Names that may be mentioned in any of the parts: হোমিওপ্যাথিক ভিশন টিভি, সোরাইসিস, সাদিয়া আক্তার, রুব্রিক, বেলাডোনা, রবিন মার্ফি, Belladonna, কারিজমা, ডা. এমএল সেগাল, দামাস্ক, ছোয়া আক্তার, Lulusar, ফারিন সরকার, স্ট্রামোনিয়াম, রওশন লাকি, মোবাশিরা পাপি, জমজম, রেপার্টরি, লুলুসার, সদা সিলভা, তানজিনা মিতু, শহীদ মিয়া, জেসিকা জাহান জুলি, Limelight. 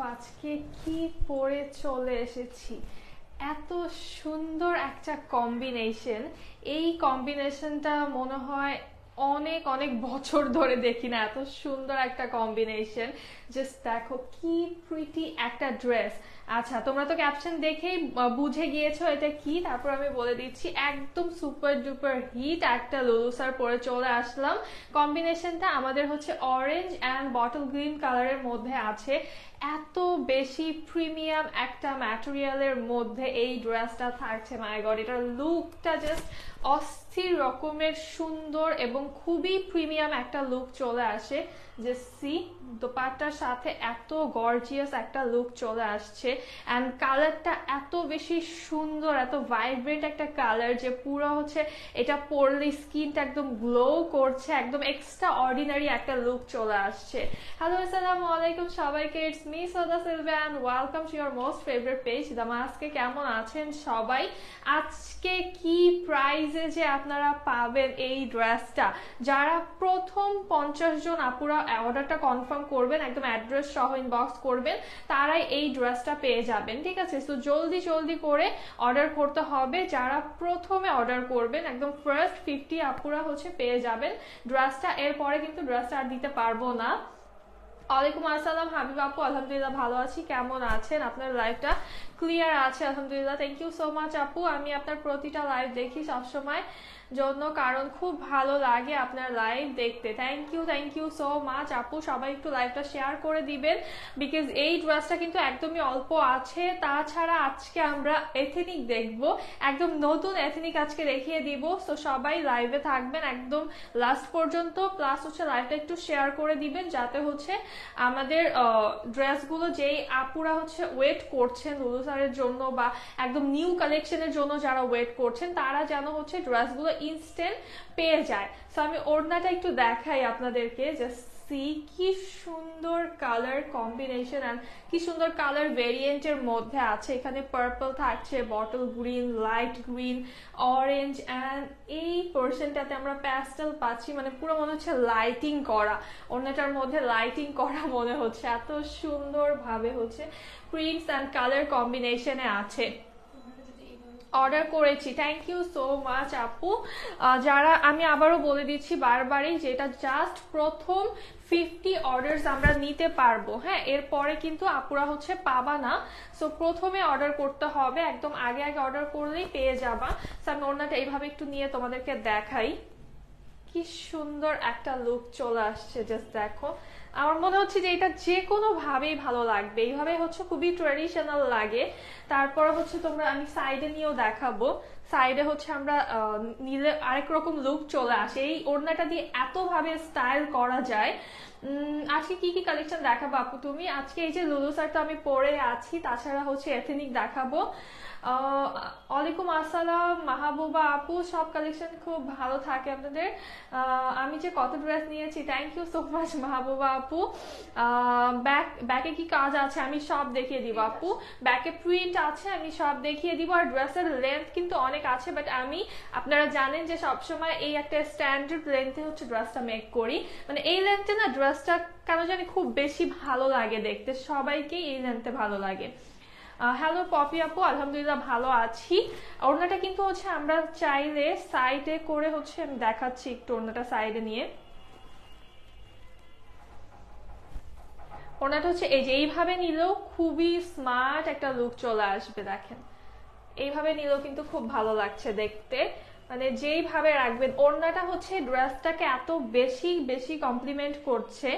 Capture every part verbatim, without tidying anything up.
দেখো আজকে কি পরে চলে এসেছি, এত সুন্দর একটা কম্বিনেশন। এই কম্বিনেশনটা মনে হয় অনেক অনেক বছর ধরে দেখি না, এত সুন্দর একটা কম্বিনেশন। জাস্ট দেখো কি প্রিটি একটা ড্রেস। আচ্ছা, তোমরা তো ক্যাপশন দেখেই বুঝে গিয়েছো এটা কি, তারপর আমি বলে দিচ্ছি। একদম সুপার ডুপার হিট একটা লুলুসার পরে চলে আসলাম। কম্বিনেশনটা আমাদের হচ্ছে অরেঞ্জ অ্যান্ড বটল গ্রিন কালারের মধ্যে আছে। এত বেশি প্রিমিয়াম একটা ম্যাটেরিয়ালের মধ্যে এই ড্রেসটা থাকছে। মাই গড, এটার লুকটা জাস্ট অস্থির রকমের সুন্দর এবং খুবই প্রিমিয়াম একটা লুক চলে আসে। যে সি দোপাট্টার সাথে এত গর্জিয়াস একটা লুক চলে আসছে, অ্যান্ড কালারটা এত বেশি সুন্দর, এত ভাইব্রেন্ট একটা কালার যে পুরো হচ্ছে এটা পরলে স্কিনটা একদম গ্লো করছে, একদম এক্সট্রা অর্ডিনারি একটা লুক চলে আসছে। হ্যালো, আসসালামু আলাইকুম সবাইকে, ইটস মি সদা সিলভা and welcome to your most favourite page দামাস্কে। কেমন আছেন সবাই? আজকে কি প্রাইজে যে আপনারা পাবেন এই ড্রেসটা, যারা প্রথম পঞ্চাশ জন আপুরা অর্ডারটা কনফার্ম করবেন, একদম অ্যাড্রেস সহ ইনবক্স করবেন, তারাই এই ড্রেসটা পেয়ে যাবেন। ঠিক আছে, সো জলদি জলদি করে অর্ডার করতে হবে। যারা প্রথমে অর্ডার করবেন একদম ফার্স্ট ফিফটি আপুরা হচ্ছে পেয়ে যাবেন ড্রেসটা। এরপরে কিন্তু ড্রেসটা আর দিতে পারবো না। ওয়ালাইকুম আসসালাম হাবিব আপু, আলহামদুলিল্লাহ ভালো আছি। কেমন আছেন? আপনার লাইভটা ক্লিয়ার আছে আলহামদুলিল্লাহ। থ্যাংক ইউ সো মাচ আপু, আমি আপনার প্রতিটা লাইভ দেখি সবসময় জন্য, কারণ খুব ভালো লাগে আপনার লাইভ দেখতে। Thank you, thank you so much আপু। সবাই একটু লাইভটা শেয়ার করে দিবেন, বিকজ এই ড্রেসটা কিন্তু একদমই অল্প আছে। তাছাড়া আজকে আমরা এথেনিক দেখব, একদম নতুন এথেনিক আজকে দেখিয়ে দিব। সো সবাই লাইভে থাকবেন একদম লাস্ট পর্যন্ত, প্লাস হচ্ছে লাইভটা একটু শেয়ার করে দিবেন, যাতে হচ্ছে আমাদের ড্রেসগুলো যেই আপুরা হচ্ছে ওয়েট করছেন লুলুসারের জন্য বা একদম নিউ কালেকশনের জন্য যারা ওয়েট করছেন, তারা যেন হচ্ছে ড্রেসগুলো ইনস্ট্যান্ট পেয়ে যায়। সো আমি ওড়নাটা একটু দেখাই আপনাদেরকে। জাস্ট সি কি সুন্দর কালার কম্বিনেশন আর কি সুন্দর কালার ভেরিয়েন্টের মধ্যে আছে। এখানে পার্পল থাকছে, bottle green, light green, orange, and এই পোর্শনটাতে আমরা প্যাস্টেল পাচ্ছি। মানে পুরো মনে হচ্ছে লাইটিং করা, অন্যটার মধ্যে লাইটিং করা মনে হচ্ছে, এত সুন্দরভাবে হচ্ছে প্রিন্টস অ্যান্ড কালার কম্বিনেশনে আছে। অর্ডার করেছি, থ্যাংক ইউ সো মাচ আপু। যারা, আমি আবারও বলে দিচ্ছি বারবারই, যেটা জাস্ট প্রথম ফিফটি অর্ডারস আমরা নিতে পারবো। হ্যাঁ, এরপরে কিন্তু আপুরা হচ্ছে পাবা না। সো প্রথমে অর্ডার করতে হবে, একদম আগে আগে অর্ডার করলেই পেয়ে যাবা। সো আমি ওনাটা এইভাবে একটু নিয়ে তোমাদেরকে দেখাই। কি সুন্দর একটা লুক চলে আসছে, জাস্ট দেখো। আমার মনে হচ্ছে যে এটা যে কোনো ভাবেই ভালো লাগবে, এইভাবে হচ্ছে খুবই ট্রেডিশনাল লাগে। তারপর হচ্ছে তোমরা, আমি সাইডে নিয়েও দেখাবো, সাইডে হচ্ছে আমরা নিলে আরেক রকম লুক চলে আসে। এই ওড়নাটা দিয়ে এতভাবে স্টাইল করা যায়। আজকে কি কি কালেকশন দেখাবো আপু তুমি? আজকে এই যে লুলুসারটা আমি পরে আছি, তাছাড়া হচ্ছে এথেনিক দেখাবো। ওয়ালাইকুম আসসালাম মাহবুবা আপু, সব কালেকশন খুব ভালো থাকে আপনাদের। আমি যে কত ড্রেস নিয়েছি, thank you so much Mahbuba আপু। ব্যাক ব্যাকে কি কাজ আছে আমি সব দেখিয়ে দিব আপু, ব্যাকে প্রিন্ট আছে আমি সব দেখিয়ে দিব। আর ড্রেসের লেন্থ কিন্তু অনেক আছে, বাট আমি, আপনারা জানেন যে সবসময় এই একটা স্ট্যান্ডার্ড লেন্থে হচ্ছে ড্রেসটা মেক করি। মানে এই লেন্থে না ড্রেসটা কেন জানি খুব বেশি ভালো লাগে দেখতে, সবাইকেই এই লেন্থে ভালো লাগে। হ্যালো পপি আপু, আলহামদুলিল্লাহ ভালো আছি। ওড়নাটা কিন্তু হচ্ছে আমরা চাইলে সাইডে করে হচ্ছে, আমি দেখাচ্ছি একটু ওড়নাটা সাইডে নিয়ে। ওড়নাটা হচ্ছে এই যে এইভাবে নিলেও খুবই স্মার্ট একটা লুক চলে আসবে। দেখেন, এইভাবে নিলেও কিন্তু খুব ভালো লাগছে দেখতে, মানে যেইভাবে রাখবেন। ওড়নাটা হচ্ছে ড্রেসটাকে এত বেশি বেশি কমপ্লিমেন্ট করছে।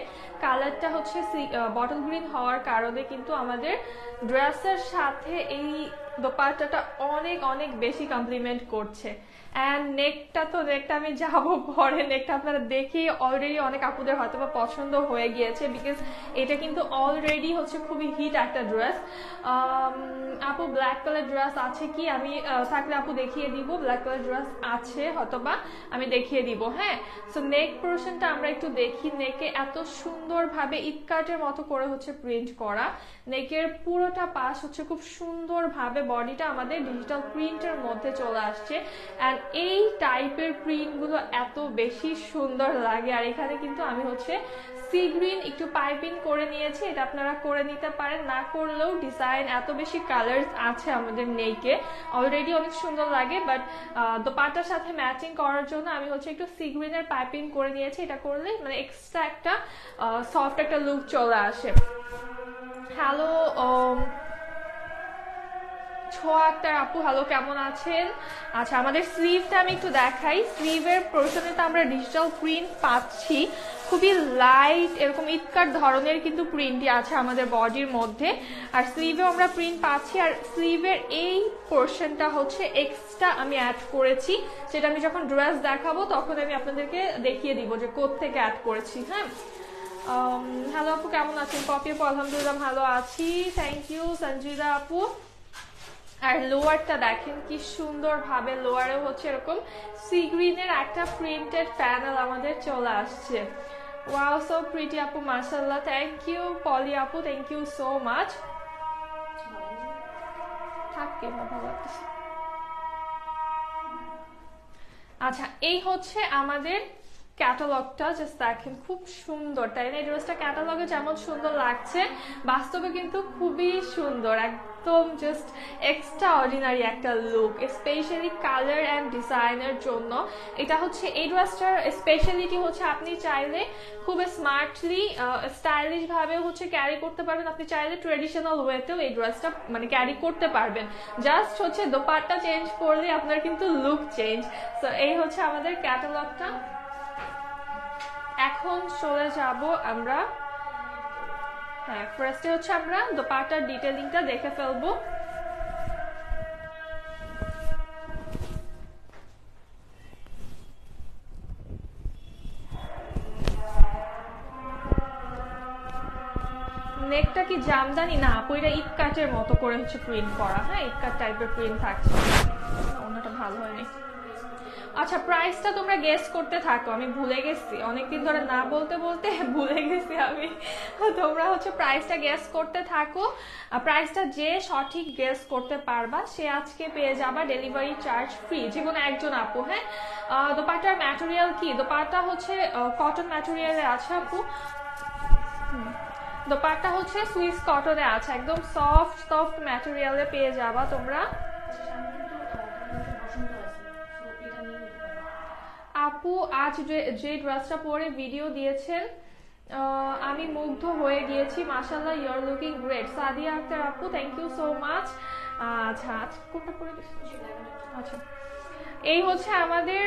কালারটা হচ্ছে বটল গ্রিন হওয়ার কারণে কিন্তু আমাদের ড্রেসের সাথে এই দোপাট্টাটা অনেক অনেক বেশি কমপ্লিমেন্ট করছে। অ্যান্ড নেকটা, তো নেকটা আমি যাবো পরে। নেকটা আপনারা দেখেই অলরেডি অনেক আপুদের হয়তো বা পছন্দ হয়ে গিয়েছে, বিকজ এটা কিন্তু অলরেডি হচ্ছে খুবই হিট একটা ড্রেস। আপু ব্ল্যাক কালার ড্রেস আছে কি? আমি থাকলে আপু দেখিয়ে দিব, ব্ল্যাক কালার ড্রেস আছে হয়তো বা, আমি দেখিয়ে দিব। হ্যাঁ, সো নেক পোর্শনটা আমরা একটু দেখি। নেকে এত সুন্দরভাবে ইটকাটের মতো করে হচ্ছে প্রিন্ট করা। নেকের পুরোটা পাশ হচ্ছে খুব সুন্দরভাবে, বডিটা আমাদের ডিজিটাল প্রিন্টের মধ্যে চলে আসছে। অ্যান্ড এই টাইপের প্রিন্টগুলো এত বেশি সুন্দর লাগে। আর এখানে কিন্তু আমি হচ্ছে সি গ্রিন একটু পাইপিং করে নিয়েছি, এটা আপনারা করে নিতে পারেন, না করলেও ডিজাইন এত বেশি কালার্স আছে আমাদের নেইকে, অলরেডি অনেক সুন্দর লাগে। বাট দোপাটার সাথে ম্যাচিং করার জন্য আমি হচ্ছে একটু সি গ্রিনের পাইপিং করে নিয়েছি, এটা করলে মানে এক্সট্রা একটা সফট একটা লুক চলে আসে। হ্যালো ছোয়া আক্তার আপু, হ্যালো কেমন আছেন? আচ্ছা, আমাদের স্লিভটা আমি একটু দেখাই। স্লিভের পোর্শনে তো আমরা ডিজিটাল প্রিন্ট পাচ্ছি, খুবই লাইট এরকম ইটকার ধরনের কিন্তু প্রিন্টই আছে আমাদের বডির মধ্যে, আর স্লিভেও আমরা প্রিন্ট পাচ্ছি। আর স্লিভের এই পোর্শনটা হচ্ছে এক্সট্রা আমি অ্যাড করেছি, সেটা আমি যখন ড্রেস দেখাবো তখন আমি আপনাদেরকে দেখিয়ে দিব যে কোত্থেকে অ্যাড করেছি। হ্যাঁ, হ্যালো আপু কেমন আছেন? পপি আপু আলহামদুলিল্লাহ ভালো আছি, থ্যাংক ইউ সঞ্জিদা আপু। আর লোয়ারটা দেখেন কি সুন্দর ভাবে, লোয়ারে হচ্ছে এরকম সি গ্রিনের একটা প্রিন্টেড প্যানেল আমাদের চলে আসছে। ওয়াও সো প্রিটি আপু, মাশাআল্লাহ, থ্যাংক ইউ পলি আপু, থ্যাংক ইউ সো মাচ। থাকে ভালো লাগছে। আচ্ছা, এই হচ্ছে আমাদের ক্যাটালগটা, জাস্ট দেখেন খুব সুন্দর, তাই না? এই ড্রেসটা ক্যাটালগে যেমন সুন্দর লাগছে, বাস্তবে কিন্তু খুবই সুন্দর, একদম জাস্ট এক্সট্রা অর্ডিনারি একটা লুক, স্পেশালি কালার অ্যান্ড ডিজাইনের জন্য। এটা হচ্ছে এই ড্রেসটার স্পেশালিটি হচ্ছে আপনি চাইলে খুব স্মার্টলি স্টাইলিশ ভাবে হচ্ছে ক্যারি করতে পারবেন, আপনি চাইলে ট্রেডিশনাল ওয়েতেও এই ড্রেসটা মানে ক্যারি করতে পারবেন, জাস্ট হচ্ছে দোপাট্টা চেঞ্জ করলে আপনার কিন্তু লুক চেঞ্জ। সো এই হচ্ছে আমাদের ক্যাটালগটা। এখন চলে যাব আমরা, হ্যাঁ ফার্স্টে হচ্ছে আমরা দোপাট্টার ডিটেইলিংটা দেখে ফেলবো। নেকটা কি জামদানি না আপু, এটা ইট কাটের মতো করে হচ্ছে প্রিন্ট করা, হ্যাঁ ইট কাট টাইপের প্রিন্ট থাকছে, ওনাটা ভালো হয়নি। আচ্ছা, প্রাইসটা তোমরা গেস করতে থাকো, আমি ভুলে গেছি অনেকদিন ধরে না বলতে বলতে ভুলে গেছি আমি, তোমরা হচ্ছে প্রাইসটা গেস করতে থাকো। প্রাইসটা যে সঠিক গেস করতে পারবা সে আজকে পেয়ে যাবা ডেলিভারি চার্জ ফ্রি, যে কোনো একজন আপু। হ্যাঁ, দোপাট্টার ম্যাটেরিয়াল কি? দোপাট্টা হচ্ছে কটন ম্যাটেরিয়ালে আছে আপু, দোপাট্টা হচ্ছে সুইস কটনে আছে, একদম সফট সফট ম্যাটেরিয়ালে পেয়ে যাবা তোমরা। আপু আজ যে ড্রেসটা পরে ভিডিও দিয়েছেন আমি মুগ্ধ হয়ে গিয়েছি, মাশাআল্লাহ you are looking great. সাদিয়া আক্তার আপু থ্যাংক ইউ সো মাচ। আচ্ছা কোনটা পরে দিচ্ছি, আচ্ছা এই হচ্ছে আমাদের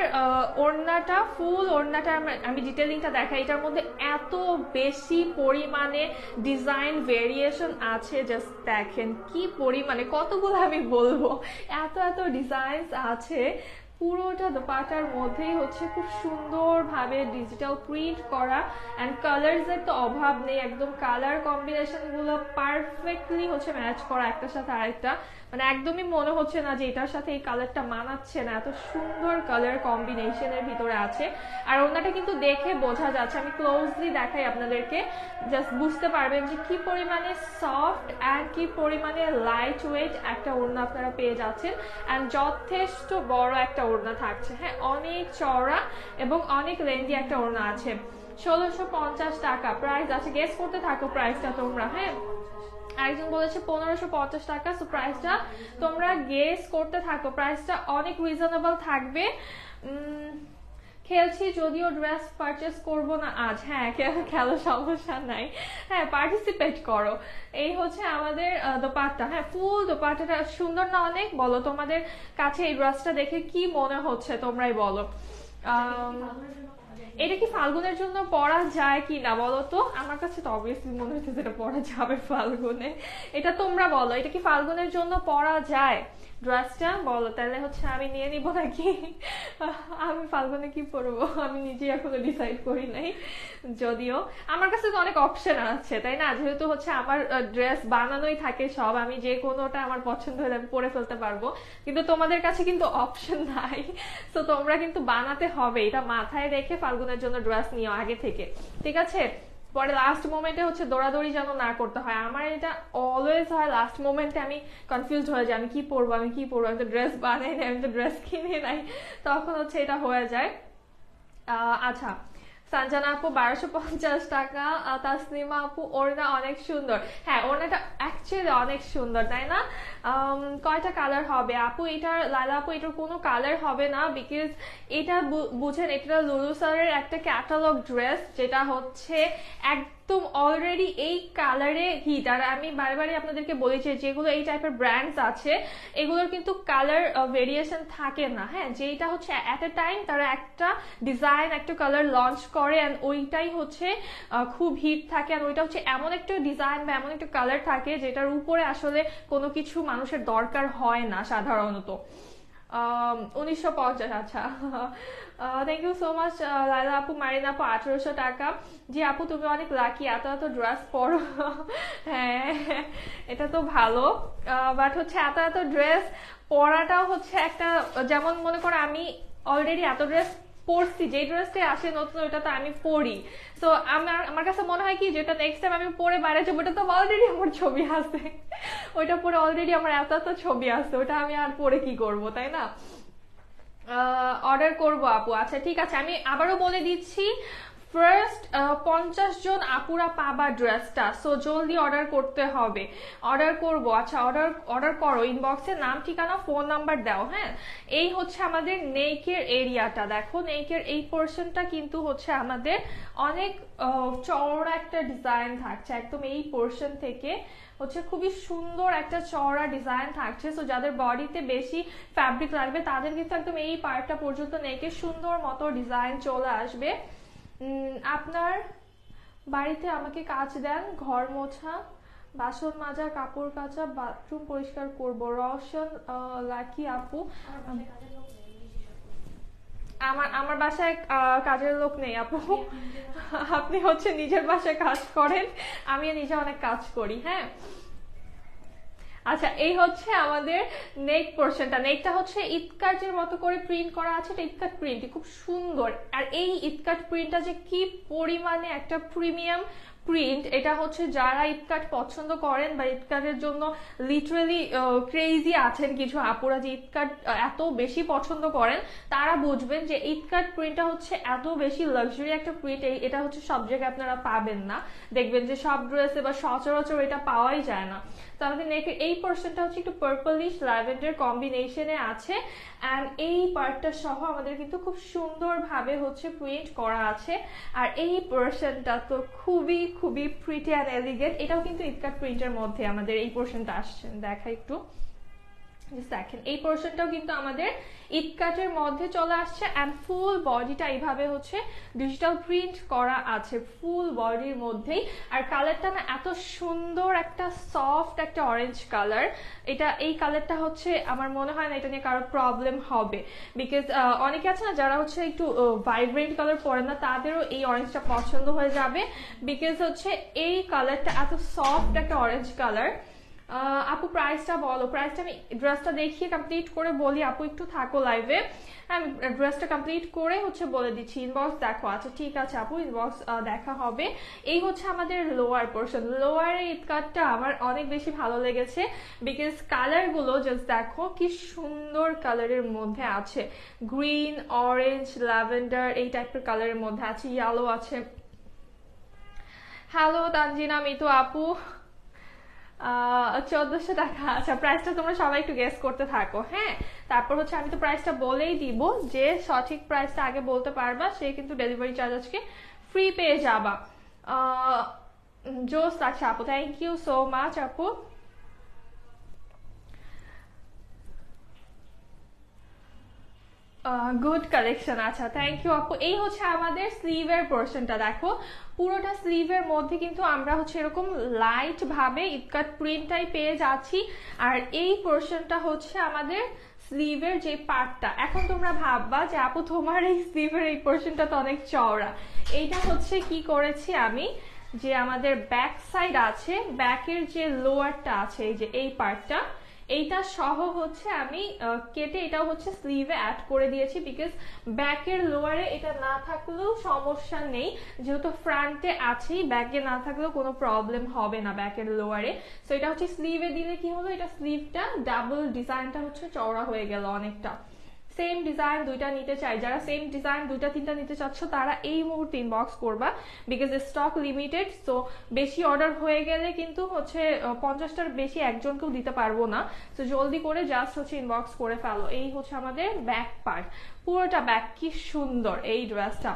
ওড়নাটা, ফুল ওড়নাটা আমি ডিটেইলিংটা দেখাই। এটার মধ্যে এত বেশি পরিমাণে ডিজাইন ভেরিয়েশন আছে, জাস্ট দেখেন কি পরিমাণে, কতগুলো আমি বলবো, এত এত ডিজাইনস আছে। পুরোটা দোপাট্টার মধ্যেই হচ্ছে খুব সুন্দরভাবে ডিজিটাল প্রিন্ট করা, অ্যান্ড কালারস এর তো অভাব নেই, একদম কালার কম্বিনেশন গুলো পারফেক্টলি হচ্ছে ম্যাচ করা একটার সাথে আরেকটা, মানে একদমই মনে হচ্ছে না যে এটার সাথে এই কালারটা মানাচ্ছে না, এত সুন্দর কালার কম্বিনেশনের ভিতরে আছে। আর ওনাটা কিন্তু দেখে বোঝা যাচ্ছে, আমি ক্লোজলি দেখাই আপনাদেরকে, জাস্ট বুঝতে পারবেন যে কি পরিমাণে সফট অ্যান্ড কি পরিমাণে লাইট ওয়েট একটা ওড়না আপনারা পেয়ে যাচ্ছেন, অ্যান্ড যথেষ্ট বড় একটা ওড়না থাকছে। হ্যাঁ, অনেক চওড়া এবং অনেক লেন্দি একটা ওড়না আছে। ষোলোশো পঞ্চাশ টাকা প্রাইস আছে, গেস করতে থাকো প্রাইসটা তোমরা। হ্যাঁ, একজন বলেছে পনেরোশো পঞ্চাশ টাকা, সো প্রাইসটা তোমরা গেস করতে থাকো, প্রাইসটা অনেক রিজনেবল থাকবে। উম খেলছি যদিও, ড্রেস পারচেস করবো না আজ। হ্যাঁ খেলো, সমস্যা নাই, হ্যাঁ পার্টিসিপেট করো। এই হচ্ছে আমাদের দোপাট্টা, হ্যাঁ ফুল দোপাট্টাটা সুন্দর না অনেক? বলো তোমাদের কাছে এই ড্রেসটা দেখে কি মনে হচ্ছে, তোমরাই বলো। আহ এটা কি ফাল্গুনের জন্য পরা যায় কি না বলো তো? আমার কাছে তো অবভিয়াসলি মনে হচ্ছে যেটা পরা যাবে ফাল্গুনে, এটা তোমরা বলো, এটা কি ফাল্গুনের জন্য পরা যায় ড্রেসটা? বলো, তাহলে হচ্ছে আমি নিয়ে নিব নাকি? আমি ফাল্গুনে কি পরবো আমি নিজে এখনো ডিসাইড করি নাই, যদিও আমার কাছে তো অনেক অপশন আছে, তাই না? যেহেতু হচ্ছে আমার ড্রেস বানানোই থাকে সব, আমি যে কোনোটা আমার পছন্দ হলে আমি পরে ফেলতে পারবো, কিন্তু তোমাদের কাছে কিন্তু অপশন নাই, তো তোমরা কিন্তু বানাতে হবে, এটা মাথায় রেখে ফাল্গুনের জন্য ড্রেস নিও আগে থেকে, ঠিক আছে? পরে লাস্ট মোমেন্টে হচ্ছে দৌড়াদৌড়ি যেন না করতে হয়। আমার এটা অলওয়েজ হয়, লাস্ট মোমেন্টে আমি কনফিউজড হয়ে যাই, আমি কি পরবো আমি কি পরবো আমি তো ড্রেস বানাই নাই, আমি তো ড্রেস কিনে নাই, তখন হচ্ছে এটা হয়ে যায়। আচ্ছা সঞ্জনা আপু বারোশো পঞ্চাশ টাকা, তাসনিমা আপু ওড়না অনেক সুন্দর, হ্যাঁ ওড়নাটা অ্যাকচুয়ালি অনেক সুন্দর তাই না? কয়টা কালার হবে আপু এটার? লালা আপু এটার কোনো কালার হবে না, বিকজ এটা বুঝেন এটা লুলুসারের একটা ক্যাটালগ ড্রেস যেটা হচ্ছে এক তো অলরেডি এই কালারে হিট। আর আমি বারবারই আপনাদেরকে বলেছি যেগুলো এই টাইপের ব্র্যান্ডস আছে এগুলোর কিন্তু কালার ভেরিয়েশন থাকে না, হ্যাঁ যেটা হচ্ছে অ্যাট এ টাইম তারা একটা ডিজাইন একটা কালার লঞ্চ করে অ্যান্ড ওইটাই হচ্ছে খুব হিট থাকে, আর ওইটা হচ্ছে এমন একটা ডিজাইন বা এমন একটা কালার থাকে যেটার উপরে আসলে কোনো কিছু মানুষের দরকার হয় না সাধারণত। উনিশশো পঞ্চাশ আচ্ছা thank you so much Laila আপু। মারিনা আপু আঠারোশো টাকা, জি আপু তুমি অনেক লাকি এত এত ড্রেস পরো, হ্যাঁ এটা তো ভালো, বাট হচ্ছে এত এত ড্রেস পরাটাও হচ্ছে একটা, যেমন মনে করো আমি অলরেডি এত ড্রেস পরছি, যে ড্রেসটা আসে নতুন ওটা তো আমি পরি, তো আমার আমার কাছে মনে হয় কি যেটা নেক্সট টাইম আমি পরে বাইরে যাবো ওটা তো অলরেডি আমার ছবি আছে, ওইটা পরে অলরেডি আমার এত এত ছবি আছে, ওটা আমি আর পরে কি করবো তাই না? অর্ডার করবো আপু, আচ্ছা ঠিক আছে। আমি আবারও বলে দিচ্ছি ফার্স্ট পঞ্চাশ জন আপুরা পাবা ড্রেসটা, সো জলদি অর্ডার করতে হবে। অর্ডার করবো, আচ্ছা অর্ডার অর্ডার করো, ইনবক্সে নাম ঠিকানা ফোন নাম্বার দাও। হ্যাঁ এই হচ্ছে আমাদের নেকের এরিয়াটা, দেখো নেকের এই পোর্শনটা কিন্তু হচ্ছে আমাদের অনেক চওড়া একটা ডিজাইন থাকছে, একদম এই পোর্শন থেকে হচ্ছে খুবই সুন্দর একটা চওড়া ডিজাইন থাকছে। সো যাদের বডিতে বেশি ফ্যাব্রিক লাগবে তাদের কিন্তু একদম এই পার্টটা পর্যন্ত নেকের সুন্দর মতো ডিজাইন চলে আসবে। আপনার বাড়িতে আমাকে কাজ দেন, ঘর মোছা, বাসন মাজা, কাপড় কাচা, বাথরুম পরিষ্কার করব। রওশন লাকি আপু আমার আমার বাসায় কাজের লোক নেই আপু, আপনি হচ্ছে নিজের বাসায় কাজ করেন, আমি নিজে অনেক কাজ করি। হ্যাঁ আচ্ছা এই হচ্ছে আমাদের নেক পোর্শনটা, নেকটা হচ্ছে ইটকাটের মতো করে প্রিন্ট করা আছে, এটা ইটকাট প্রিন্ট খুব সুন্দর, আর এই ইটকাট প্রিন্টটা যে কি পরিমাণে একটা প্রিমিয়াম প্রিন্ট, এটা হচ্ছে যারা ইটকাট পছন্দ করেন বা ইটকাটের জন্য লিটারেলি ক্রেজি আছেন কিছু আপুরা যে ইটকাট এত বেশি পছন্দ করেন তারা বুঝবেন যে ইটকাট প্রিন্টটা হচ্ছে এত বেশি লাক্সারি একটা প্রিন্ট, এটা হচ্ছে সব জায়গায় আপনারা পাবেন না, দেখবেন যে সব ড্রেসে বা সচরাচর এটা পাওয়াই যায় না। তো আমাদের নেকের এই পোর্শনটা হচ্ছে একটু পার্পলিশ ল্যাভেন্ডার কম্বিনেশনে আছে, অ্যান্ড এই পার্টটা সহ আমাদের কিন্তু খুব সুন্দরভাবে হচ্ছে প্রিন্ট করা আছে। আর এই পোর্শনটা তো খুবই খুবই প্রিটি অ্যান্ড এলিগেন্ট, এটাও কিন্তু ইটকাট প্রিন্টের মধ্যে আমাদের এই পোর্শনটা আসছে, দেখা একটু দেখেন এই পোর্শনটাও কিন্তু আমাদের ইটকাটের মধ্যে চলে আসছে, অ্যান্ড ফুল বডিটা এইভাবে হচ্ছে ডিজিটাল প্রিন্ট করা আছে ফুল বডির মধ্যেই। আর কালারটা না এত সুন্দর একটা সফট একটা অরেঞ্জ কালার, এটা এই কালারটা হচ্ছে আমার মনে হয় না এটা নিয়ে কারো প্রবলেম হবে, বিকজ অনেকে আছে না যারা হচ্ছে একটু ভাইব্রেন্ট কালার পরে না তাদেরও এই অরেঞ্জটা পছন্দ হয়ে যাবে, বিকজ হচ্ছে এই কালারটা এত সফট একটা অরেঞ্জ কালার। আপু প্রাইসটা বলো, প্রাইসটা আমি ড্রেসটা দেখিয়ে কমপ্লিট করে বলি আপু, একটু থাকো লাইভে, আমি ড্রেসটা কমপ্লিট করে হচ্ছে বলে দিচ্ছি। ইনবক্স দেখো, আচ্ছা ঠিক আছে আপু ইনবক্স দেখা হবে। এই হচ্ছে আমাদের লোয়ার পোর্শন, লোয়ার ইটকাটটা আমার অনেক বেশি ভালো লেগেছে, বিকজ কালারগুলো জাস্ট দেখো কি সুন্দর কালারের মধ্যে আছে, গ্রিন অরেঞ্জ ল্যাভেন্ডার এই টাইপের কালারের মধ্যে আছে, ইয়েলো আছে। হ্যালো তানজিনা মিতু আপু চোদ্দশো টাকা, আচ্ছা প্রাইসটা তোমরা সবাই একটু গেস করতে থাকো। হ্যাঁ তারপর হচ্ছে আমি তো প্রাইসটা বলেই দিব, যে সঠিক প্রাইসটা আগে বলতে পারবা সে কিন্তু ডেলিভারি চার্জ আজকে ফ্রি পেয়ে যাবা। জোস লাগছে আপু, থ্যাংক ইউ সো মাচ আপু। গুড কালেকশন, আচ্ছা থ্যাংক ইউ আপু। এই হচ্ছে আমাদের স্লিভের পোর্শনটা, দেখো পুরোটা স্লিভের মধ্যে কিন্তু আমরা হচ্ছে এরকম লাইট ভাবে ইটকাট প্রিন্টটাই পেয়ে যাচ্ছি। আর এই পোর্শনটা হচ্ছে আমাদের স্লিভের যে পার্টটা, এখন তোমরা ভাববা যে আপু তোমার এই স্লিভের এই পোর্শনটা তো অনেক চওড়া, এইটা হচ্ছে কি করেছি আমি যে আমাদের ব্যাক সাইড আছে, ব্যাকের যে লোয়ারটা আছে এই যে এই পার্টটা, এইটা সহ হচ্ছে আমি কেটে এটা হচ্ছে স্লিভে অ্যাড করে দিয়েছি বিকজ ব্যাকের লোয়ারে এটা না থাকলেও সমস্যা নেই যেহেতু ফ্রন্টে আছে ব্যাকে না থাকলেও কোনো প্রবলেম হবে না ব্যাকের লোয়ারে সো এটা হচ্ছে স্লিভে দিলে কি হলো এটা স্লিভটা ডাবল ডিজাইনটা হচ্ছে চওড়া হয়ে গেল অনেকটা সেম ডিজাইন দুইটা নিতে চাই যারা সেম ডিজাইন দুইটা তিনটা নিতে চাচ্ছ তারা এই মুহূর্তে ইনবক্স করবা বিকজ স্টক লিমিটেড সো বেশি অর্ডার হয়ে গেলে কিন্তু হচ্ছে পঞ্চাশটার বেশি একজনকেও দিতে পারবো না সো জলদি করে জাস্ট হচ্ছে ইনবক্স করে ফেলো এই হচ্ছে আমাদের ব্যাক পার্ট পুরোটা ব্যাক কি সুন্দর এই ড্রেসটা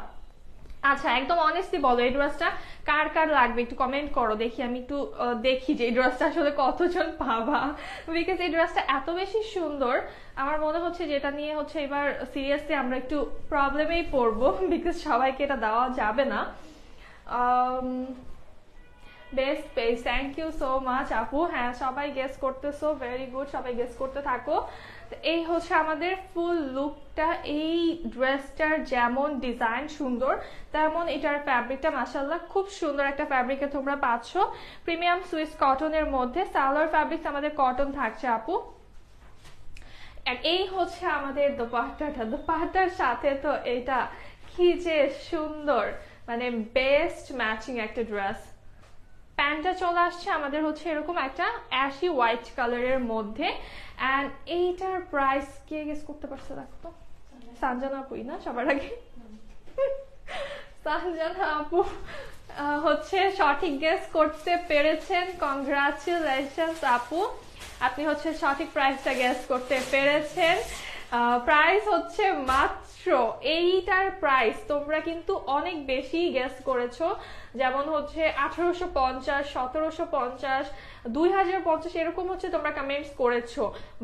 আচ্ছা একদম অনেস্টলি বলো এই ড্রেসটা কার কার লাগবে একটু কমেন্ট করো দেখি আমি একটু দেখি যে এই ড্রেসটা আসলে কতজন পাবা বিকজ এই ড্রেসটা এত বেশি সুন্দর আমার মনে হচ্ছে যেটা নিয়ে হচ্ছে এবার সিরিয়াসলি আমরা একটু প্রবলেমেই পড়বো বিকজ সবাইকে এটা দেওয়া যাবে না best page thank you so much আপু হ্যাঁ সবাই গেস করতেছো ভেরি গুড সবাই গেস করতে থাকো এই হচ্ছে আমাদের ফুল লুকটা এই ড্রেসটার যেমন ডিজাইন সুন্দর তেমন এটার ফ্যাব্রিকটা মাশাআল্লাহ খুব সুন্দর একটা ফ্যাব্রিকে তোমরা পাচ্ছ প্রিমিয়াম সুইস কটনের মধ্যে সালোয়ার ফ্যাব্রিক্স আমাদের কটন থাকছে আপু এই হচ্ছে আমাদের দোপাট্টাটা দোপাট্টার সাথে তো এটা কি যে সুন্দর মানে বেস্ট ম্যাচিং একটা ড্রেস প্যান্টটা চলে আসছে আমাদের হচ্ছে এরকম একটা অ্যাশি হোয়াইট কালারের মধ্যে এন্ড এইটার প্রাইস কে গেস করতে পারছে দেখো সানজানা আপু না সবার আগে সানজানা আপু হচ্ছে সঠিক গেস করতে পেরেছেন কংগ্রাচুলেশনস আপু আপনি হচ্ছে সঠিক প্রাইসটা গেস করতে পেরেছেন প্রাইস হচ্ছে মাত্র এইটার প্রাইস তোমরা কিন্তু অনেক বেশি গেস করেছো যেমন হচ্ছে আঠারোশো পঞ্চাশ সতেরোশো পঞ্চাশ দুই হাজার পঞ্চাশ এরকম হচ্ছে তোমরা কমেন্টস করেছো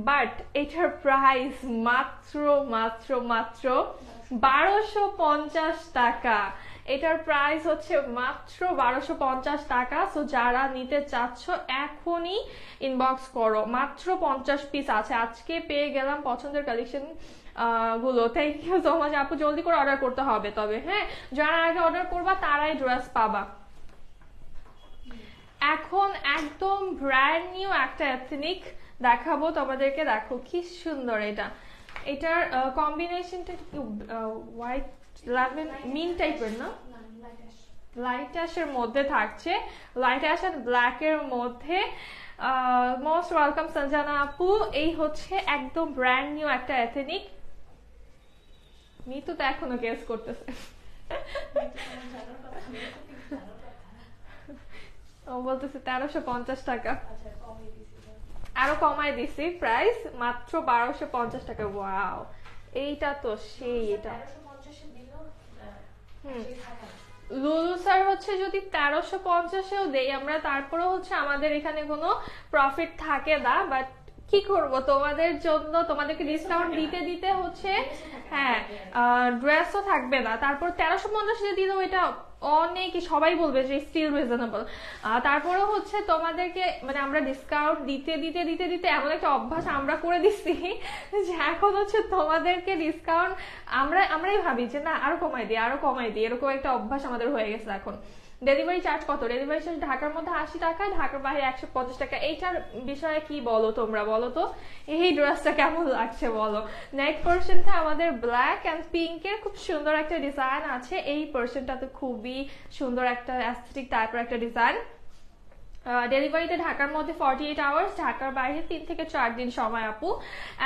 বাট এটার প্রাইস মাত্র মাত্র মাত্র বারোশো পঞ্চাশ টাকা এটার প্রাইস হচ্ছে মাত্র বারোশো পঞ্চাশ টাকা সো যারা নিতে চাচ্ছ এখনই ইনবক্স করো মাত্র পঞ্চাশ পিস আছে আজকে পেয়ে গেলাম পছন্দের কালেকশন গুলো থ্যাংক ইউ সো মাচ আপু জলদি করে অর্ডার করতে হবে তবে হ্যাঁ যারা আগে অর্ডার করবা তারাই ড্রেস পাবা এখন একদম ব্র্যান্ড নিউ একটা এথনিক দেখাবো তোমাদেরকে দেখো কি সুন্দর এটা এটার কম্বিনেশনটা হোয়াইট মিন টাইপের না লাইট অ্যাশের মধ্যে থাকছে লাইট অ্যাশ আর ব্ল্যাক এর মধ্যে মোস্ট ওয়েলকাম সঞ্জনা আপু এই হচ্ছে একদম ব্র্যান্ড নিউ একটা এথেনিক মিতু তো এখনো গেস করতেছে ও বলতেছে তেরোশো পঞ্চাশ টাকা আরো কমায় দিছি প্রাইস মাত্র বারোশো পঞ্চাশ টাকা ওয়াও এইটা তো সেই এটা লুলুসার হচ্ছে যদি তেরোশো পঞ্চাশেও দেই আমরা তারপরেও হচ্ছে আমাদের এখানে কোনো প্রফিট থাকে না বাট কি করবো তোমাদের জন্য তোমাদেরকে ডিসকাউন্ট দিতে দিতে হচ্ছে হ্যাঁ ড্রেসও থাকবে না তারপর তেরোশো পঞ্চাশ দিলেও এটা অনেকে সবাই বলবে যে স্টিল রিজনেবল তারপরে হচ্ছে তোমাদেরকে মানে আমরা ডিসকাউন্ট দিতে দিতে দিতে দিতে এমন একটা অভ্যাস আমরা করে দিচ্ছি যে এখন হচ্ছে তোমাদেরকে ডিসকাউন্ট আমরা আমরাই ভাবি যে না আরো কমাই দিই আরো কমাই দিই এরকম একটা অভ্যাস আমাদের হয়ে গেছে এখন ডেলিভারি চার্জ কত ডেলিভারি চার্জ ঢাকার মধ্যে আশি টাকা ঢাকার বাইরে একশো পঞ্চাশ টাকা এইটার বিষয়ে কি বলো তোমরা বলো তো এই ড্রেসটা কেমন লাগছে বলো নেক্সট পোর্শনটা আমাদের ব্ল্যাক অ্যান্ড পিঙ্ক এর খুব সুন্দর একটা ডিজাইন আছে এই পোর্শনটা তো খুবই সুন্দর একটা অ্যাস্থেটিক টাইপের একটা ডিজাইন ডেলিভারিতে ঢাকার মধ্যে ফর্টি এইট আওয়ার্স ঢাকার বাইরে তিন থেকে চার দিন সময় আপু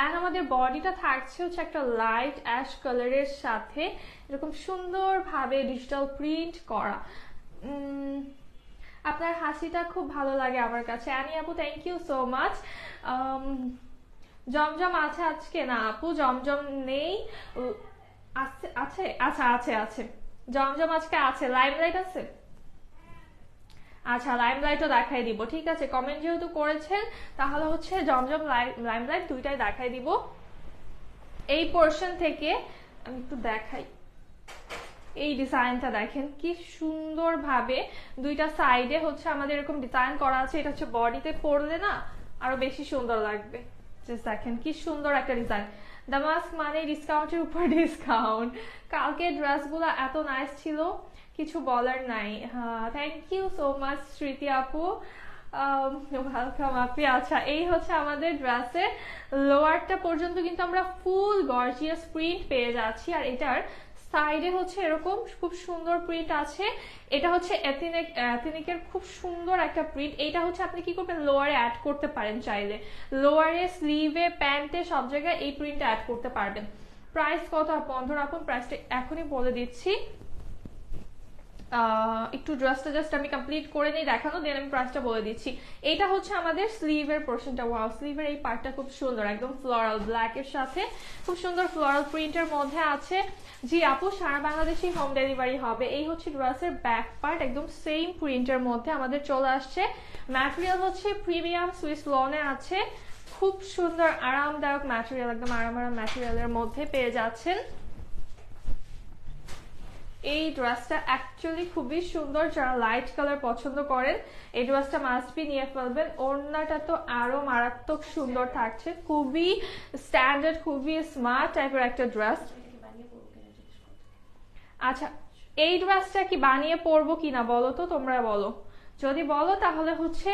আর আমাদের বডিটা থাকছে হচ্ছে একটা লাইট অ্যাশ কালারের সাথে এরকম সুন্দরভাবে ডিজিটাল প্রিন্ট করা আপনার হাসিটা খুব ভালো লাগে আমার কাছে আনি আপু থ্যাংক ইউ সো মাচ জমজম আছে আজকে না আপু জমজম নেই আছে আচ্ছা আছে আছে জমজম আজকে আছে লাইমলাইট আছে আচ্ছা লাইমলাইটও দেখাই দিব ঠিক আছে কমেন্ট যেহেতু করেছেন তাহলে হচ্ছে জমজম লাইমলাইট দুইটাই দেখাই দিব এই পোর্শন থেকে আমি একটু দেখাই এই ডিজাইনটা দেখেন কি সুন্দর ভাবে দুইটা সাইডে হচ্ছে আমাদের এরকম ডিজাইন করা আছে এটা হচ্ছে বডিতে পরলে না আরো বেশি সুন্দর লাগবে জাস্ট দেখেন কি সুন্দর একটা ডিজাইন দামাস্ক মানে ডিসকাউন্টের উপর ডিসকাউন্ট কালকে ড্রেসগুলো এত নাইস ছিল কিছু বলার নাই হ্যাঁ থ্যাংক ইউ সো মাচ স্মৃতি আপু ওয়েলকাম আপি। আচ্ছা এই হচ্ছে আমাদের ড্রেসের লোয়ারটা পর্যন্ত কিন্তু আমরা ফুল গর্জিয়াস প্রিন্ট পেয়ে যাচ্ছি। আর এটার সাইডে হচ্ছে এরকম খুব সুন্দর প্রিন্ট আছে, এটা হচ্ছে এথনিক এথনিকের খুব সুন্দর একটা প্রিন্ট। এইটা হচ্ছে আপনি কি করবেন লোয়ারে অ্যাড করতে পারেন, চাইলে লোয়ারে স্লিভে প্যান্টে সব জায়গায় এই প্রিন্টটা অ্যাড করতে পারবেন। প্রাইস কত বন্ধু রাখুন, প্রাইসটা এখনই বলে দিচ্ছি। আহ একটু ড্রেসটা জাস্ট আমি কমপ্লিট করে নিই দেখানো, দেন আমি প্রাইসটা বলে দিচ্ছি। এটা হচ্ছে আমাদের স্লিভের পোর্শনটা। ওয়াও, স্লিভের এই পার্টটা খুব সুন্দর, একদম ফ্লোরাল ব্ল্যাক এর সাথে খুব সুন্দর ফ্লোরাল প্রিন্টের মধ্যে আছে। জি আপু, সারা বাংলাদেশে হোম ডেলিভারি হবে। এই হচ্ছে ড্রেসের ব্যাক পার্ট, একদম সেম প্রিন্টের মধ্যে আমাদের চলে আসছে। ম্যাটেরিয়াল হচ্ছে প্রিমিয়াম সুইস লনে আছে, খুব সুন্দর আরামদায়ক ম্যাটেরিয়াল, একদম আরাম আরাম ম্যাটেরিয়ালের মধ্যে পেয়ে যাচ্ছেন। এই ড্রেসটা অ্যাকচুয়ালি খুবই সুন্দর, যারা লাইট কালার পছন্দ করেন এই ড্রেসটা মাস্ট বি নিয়ে ফেলবেন। ওড়নাটা তো আরো মারাত্মক সুন্দর থাকছে, খুবই স্ট্যান্ডার্ড খুবই স্মার্ট টাইপের একটা ড্রেস। আচ্ছা এই ড্রেসটা কি বানিয়ে পরবো কিনা বলো তো, তোমরা বলো, যদি বলো তাহলে হচ্ছে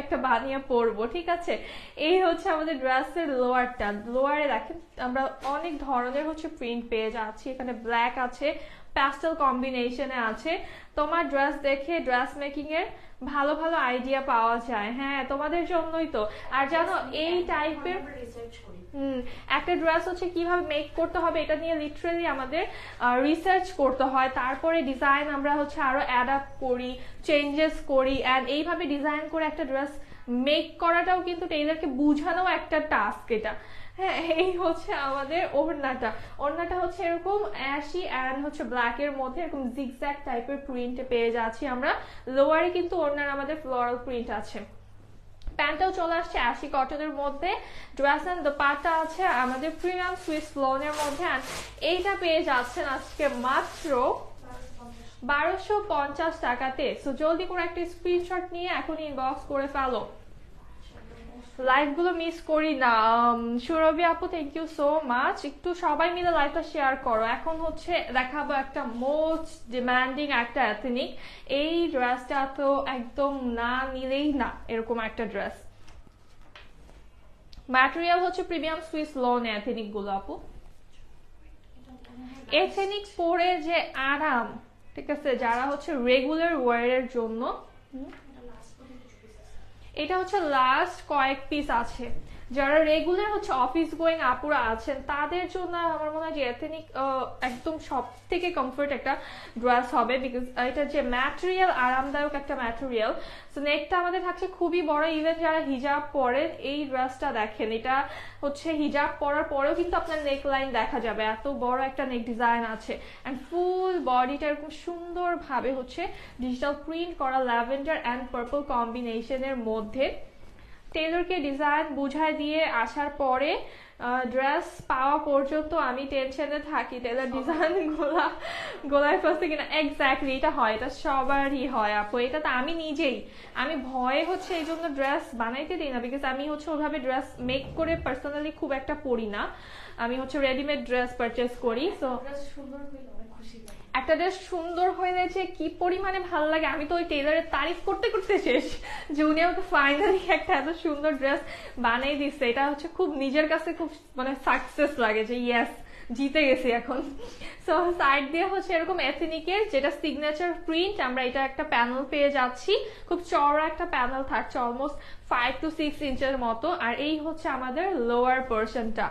একটা বানিয়ে পরবো, ঠিক আছে। এই হচ্ছে আমাদের ড্রেসের লোয়ারটা। লোয়ারে দেখেন আমরা অনেক ধরনের হচ্ছে প্রিন্ট পেয়ে যাচ্ছি, এখানে ব্ল্যাক আছে, প্যাস্টেল কম্বিনেশনে আছে। তোমার ড্রেস দেখে ড্রেস মেকিং এর ভালো ভালো আইডিয়া পাওয়া যায়, হ্যাঁ তোমাদের জন্যই তো। আর জানো এই টাইপের হম একটা ড্রেস হচ্ছে কিভাবে মেক করতে হবে এটা নিয়ে লিটারালি আমাদের রিসার্চ করতে হয়, তারপরে ডিজাইন আমরা হচ্ছে আরো অ্যাডাপ্ট করি, চেঞ্জেস করি। এন্ড এইভাবে ডিজাইন করে একটা ড্রেস মেক করাটাও কিন্তু টেইলারকে বুঝানো একটা টাস্ক এটা। হ্যাঁ এই হচ্ছে আমাদের ওড়নাটা। ওড়নাটা হচ্ছে এরকম অ্যাশি অ্যান্ড হচ্ছে ব্ল্যাক এর মধ্যে এরকম জিগজ্যাগ টাইপের প্রিন্ট পেয়ে যাচ্ছি আমরা। লোয়ারে কিন্তু ওড়নার আমাদের ফ্লোরাল প্রিন্ট আছে। প্যান্টটাও চলে আসছে অ্যাশি কটনের মধ্যে। ড্রেস এন্ড দোপাট্টা আছে আমাদের প্রিমিয়াম সুইস লনের মধ্যে। অ্যান্ড এইটা পেয়ে যাচ্ছেন আজকে মাত্র বারোশো পঞ্চাশ টাকাতে। সো জলদি করে একটা স্ক্রিনশট নিয়ে এখন ইনবক্স করে ফেলো, লাইভ গুলো মিস করি না। সুরভি আপু থ্যাংক ইউ সো মাচ, একটু সবাই মিলে লাইভটা শেয়ার করো। এখন হচ্ছে দেখাবো একটা মোস্ট ডিমান্ডিং একটা এথনিক। এই ড্রেসটা তো একদম না নিলেই না এরকম একটা ড্রেস। ম্যাটেরিয়াল হচ্ছে প্রিমিয়াম সুইস লন এথনিক গুলো আপু। এথনিক পরে যে আরাম, ঠিক আছে, যারা হচ্ছে রেগুলার ওয়ারের জন্য এটা হচ্ছে লাস্ট কয়েক পিস আছে। যারা রেগুলার হচ্ছে অফিস গোয়িং আপুরা আছেন তাদের জন্য আমার মনে হয় যে এথনিক একদম সব থেকে কমফোর্ট একটা ড্রেস হবে, বিকজ এটা যে ম্যাটেরিয়াল আরামদায়ক একটা ম্যাটেরিয়াল। সো নেকটা আমাদের থাকছে খুবই বড়। ইভেন যারা হিজাব পরেন এই ড্রেসটা দেখেন, এটা হচ্ছে হিজাব পরার পরেও কিন্তু আপনার নেক লাইন দেখা যাবে, এত বড় একটা নেক ডিজাইন আছে। অ্যান্ড ফুল বডিটা এরকম সুন্দরভাবে হচ্ছে ডিজিটাল প্রিন্ট করা ল্যাভেন্ডার অ্যান্ড পার্পল কম্বিনেশনের মধ্যে। টেলরকে ডিজাইন বুঝাই দিয়ে আসার পরে ড্রেস পাওয়া পর্যন্ত আমি টেনশনে থাকি টেলর ডিজাইন গোলা গোলায় ফাঁসছে কিনা। এক্স্যাক্টলি এটা হয়, এটা সবারই হয় আপু, এটা তো আমি নিজেই, আমি ভয়ে হচ্ছে এই জন্য ড্রেস বানাইতে দিই না, বিকজ আমি হচ্ছে ওভাবে ড্রেস মেক করে পার্সোনালি খুব একটা পরি না, আমি হচ্ছে রেডিমেড ড্রেস পারচেস করি। সো একটা ড্রেস সুন্দর হয়ে যে কি পরিমাণে ভালো লাগে, আমি তো ওই টেলারের তারিফ করতে করতে শেষ যে উনি আমাকে ফাইনালি একটা এত সুন্দর ড্রেস বানিয়ে দিচ্ছে। এটা হচ্ছে খুব নিজের কাছে খুব মানে সাকসেস লাগে যে ইয়েস জিতে গেছি এখন। সো সাইড দিয়ে হচ্ছে এরকম এথনিকের যেটা সিগনেচার প্রিন্ট, আমরা এটা একটা প্যানেল পেয়ে যাচ্ছি, খুব চওড়া একটা প্যানেল থাকছে অলমোস্ট ফাইভ টু সিক্স ইঞ্চের মতো। আর এই হচ্ছে আমাদের লোয়ার পোর্শনটা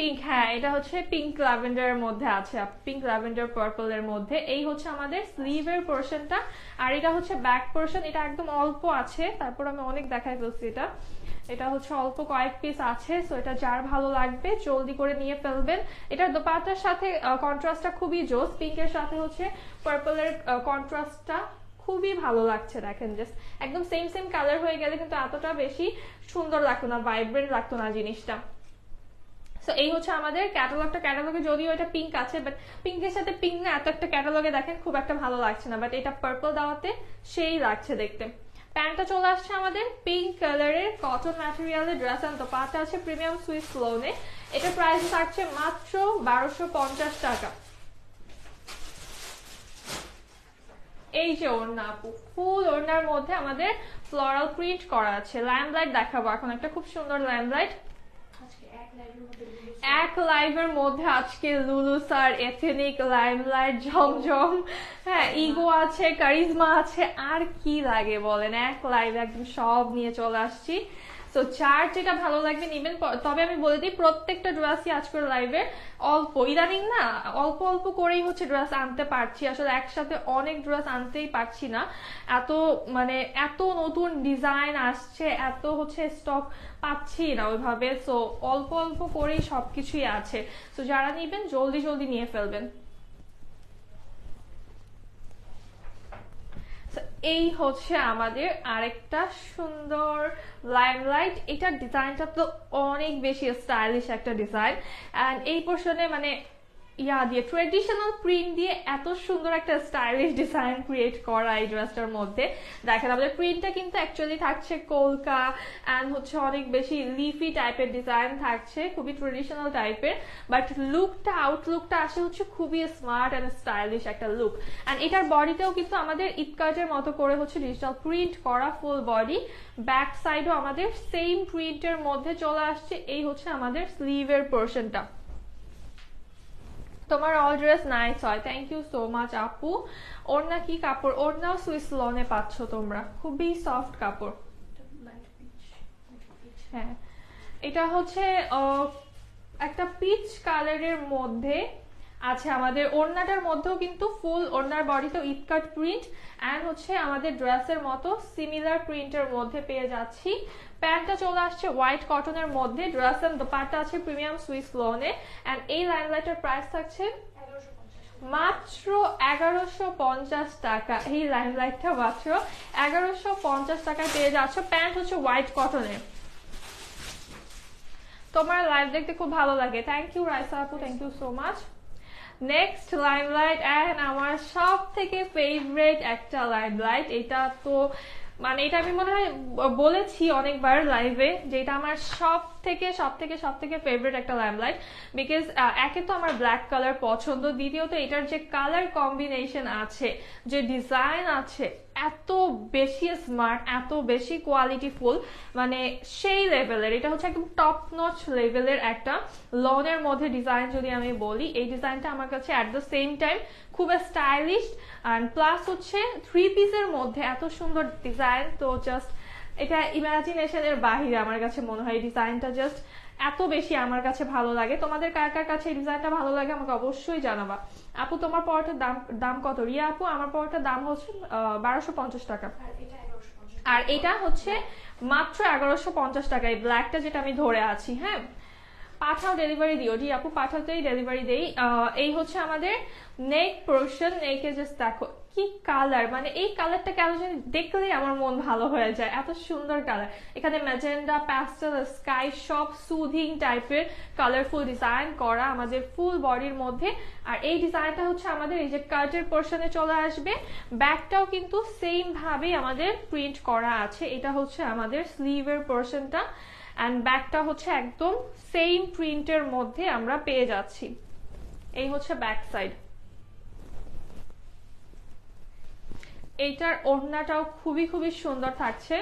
পিঙ্ক, হ্যাঁ এটা হচ্ছে পিঙ্ক ল্যাভেন্ডারের মধ্যে আছে, পিঙ্ক ল্যাভেন্ডার পার্পল এর মধ্যে। এই হচ্ছে আমাদের স্লিভের পোর্শনটা। আর এটা হচ্ছে ব্যাক পোর্শন, এটা একদম অল্প আছে, তারপর আমি অনেক দেখাই বলছি এটা, এটা হচ্ছে অল্প কয়েক পিস আছে। সো এটা যার ভালো লাগবে জলদি করে নিয়ে ফেলবেন। এটা দোপাট্টার সাথে কন্ট্রাস্টটা খুবই জোস, পিঙ্কের সাথে হচ্ছে পার্পলের কন্ট্রাস্টটা খুবই ভালো লাগছে। দেখেন জাস্ট একদম সেম সেম কালার হয়ে গেলে কিন্তু এতটা বেশি সুন্দর লাগতো না, ভাইব্রেন্ট লাগতো না জিনিসটা। সো এই হচ্ছে আমাদের ক্যাটালগটা। ক্যাটালগে যদিও এটা পিঙ্ক আছে, বাট পিঙ্কের সাথে পিঙ্ক না, এত একটা ক্যাটালগে দেখেন খুব একটা ভালো লাগছে না, বাট এটা পার্পল দেওয়াতে সেই লাগছে দেখতে। প্যান্টটা চলে আসছে আমাদের পিঙ্ক কালারের কটন ম্যাটেরিয়ালের ড্রেস অ্যান্ড দোপাট্টা আছে প্রিমিয়াম সুইস লোনে। এটা প্রাইস থাকছে মাত্র বারোশো পঞ্চাশ টাকা। এই যে ওড়না আপু, ফুল ওড়নার মধ্যে আমাদের ফ্লোরাল প্রিন্ট করা আছে। ল্যাম্পলাইট দেখাবো এখন, একটা খুব সুন্দর ল্যাম্পলাইট এক লাইভের মধ্যে আজকে। লুলুসার, এথেনিক, লাইমলাইট, জমজম, হ্যাঁ ইগো আছে, কারিজমা আছে, আর কি লাগে বলেন, এক লাইভ একদম সব নিয়ে চলে আসছি। তো চার যেটা ভালো লাগবে নিবেন। তবে আমি বলে দিই প্রত্যেকটা ড্রেসই আজকের লাইভে অল্প, ইদানিং না অল্প অল্প করেই হচ্ছে ড্রেস আনতে পারছি, আসলে একসাথে অনেক ড্রেস আনতেই পারছি না। এত মানে এত নতুন ডিজাইন আসছে, এত হচ্ছে স্টক পাচ্ছি না ওইভাবে, সো অল্প অল্প করেই সবকিছুই আছে। তো যারা নিবেন জলদি জলদি নিয়ে ফেলবেন। এই হচ্ছে আমাদের আরেকটা সুন্দর লাইমলাইট। এটার ডিজাইনটা তো অনেক বেশি স্টাইলিশ একটা ডিজাইন, এন্ড এই পোর্শনে মানে ইয়া দিয়ে ট্রেডিশনাল প্রিন্ট দিয়ে এত সুন্দর একটা স্টাইলিশ ডিজাইন ক্রিয়েট করা এই ড্রেসটার মধ্যে। দেখেন আমাদের প্রিন্টটা কিন্তু অ্যাকচুয়ালি থাকছে কলকা, অ্যান্ড হচ্ছে অনেক বেশি লিফি টাইপের ডিজাইন থাকছে, খুবই ট্রেডিশনাল টাইপের, বাট লুকটা আউটলুকটা আসে হচ্ছে খুবই স্মার্ট অ্যান্ড স্টাইলিশ একটা লুক। অ্যান্ড এটার বডিতেও কিন্তু আমাদের ইটকাটের মতো করে হচ্ছে ডিজিটাল প্রিন্ট করা ফুল বডি। ব্যাক সাইডও আমাদের সেম প্রিন্টের মধ্যে চলে আসছে। এই হচ্ছে আমাদের স্লিভের পোর্শনটা। তোমার অল ড্রেস নাইস হয়, থ্যাংক ইউ সো মাচ আপু। ওড়না কি কাপড়? ওড়নাও সুইস লনে পাচ্ছ তোমরা, খুবই সফট কাপড়। হ্যাঁ এটা হচ্ছে একটা পিচ কালারের মধ্যে আছে আমাদের ওড়নাটার মধ্যেও, কিন্তু ফুল ওড়নার বডিতে ইটকাট প্রিন্ট, অ্যান্ড হচ্ছে আমাদের ড্রেসের মতো সিমিলার প্রিন্টের মধ্যে পেয়ে যাচ্ছি। প্যান্টটা চলে আসছে হোয়াইট কটনের মধ্যে, ড্রেস এন্ড দোপাট্টা আছে প্রিমিয়াম সুইস লনে, অ্যান্ড এই লাইমলাইটের প্রাইস থাকছে মাত্র এগারোশো পঞ্চাশ টাকা। এই লাইমলাইটটা মাত্র এগারোশো পঞ্চাশ টাকায় পেয়ে যাচ্ছ। প্যান্ট হচ্ছে হোয়াইট কটনের। তোমার লাইভ দেখতে খুব ভালো লাগে, থ্যাংক ইউ রাইসা আপু, thank you so much. Next limelight, and আমার সব থেকে ফেভারিট একটা লাইমলাইট। এটা তো মানে এটা আমি মনে হয় বলেছি অনেকবার লাইভে যে এটা আমার সব থেকে সব থেকে সব থেকে ফেভারিট একটা ল্যাম্পলাইট, বিকজ একে তো আমার ব্ল্যাক কালার পছন্দ, দ্বিতীয়ত এটার যে কালার কম্বিনেশন আছে, যে ডিজাইন আছে, এত বেশি স্মার্ট, এত বেশি কোয়ালিটিফুল, মানে সেই লেভেলের। এটা হচ্ছে একদম টপ নচ লেভেলের একটা লনের মধ্যে ডিজাইন যদি আমি বলি। এই ডিজাইনটা আমার কাছে অ্যাট দ্য সেম টাইম খুব স্টাইলিশ, অ্যান্ড প্লাস হচ্ছে থ্রি পিসের মধ্যে এত সুন্দর ডিজাইন, তো জাস্ট এটা ইমাজিনেশনের বাহিরে আমার কাছে মনে হয়। এই ডিজাইনটা জাস্ট এত বেশি আমার কাছে ভালো লাগে। তোমাদের কার কার কাছে এই ডিজাইনটা ভালো লাগে আমাকে অবশ্যই জানাবা। আপু তোমার পরোটার দাম দাম কত? রিয়া আপু আমার পরোটার দাম হচ্ছে বারোশো পঞ্চাশ টাকা, আর এটা হচ্ছে মাত্র এগারোশো পঞ্চাশ টাকা, এই ব্ল্যাকটা যেটা আমি ধরে আছি। হ্যাঁ পাঠাও, ডেলিভারি দিও জি আপু, পাঠাতেই ডেলিভারি দেই। এই হচ্ছে আমাদের নেক পোর্শন। নেকে জাস্ট দেখো কি কালার, মানে এই কালারটা কেন জানি দেখলেই আমার মন ভালো হয়ে যায়, এত সুন্দর কালার। এখানে ম্যাজেন্ডা, প্যাস্টেল, স্কাই সব সুদিং টাইপের কালারফুল ডিজাইন করা আমাদের ফুল বডির মধ্যে। আর এই ডিজাইনটা হচ্ছে আমাদের এই যে কাটের পোর্শনে চলে আসবে। ব্যাকটাও কিন্তু সেম ভাবে আমাদের প্রিন্ট করা আছে। এটা হচ্ছে আমাদের স্লিভের পোর্শনটা, অ্যান্ড ব্যাকটা হচ্ছে একদম সেম প্রিন্টের মধ্যে আমরা পেয়ে যাচ্ছি। এই হচ্ছে ব্যাক সাইড। এইটার ওড়নাটাও খুবই খুবই সুন্দর থাকছে।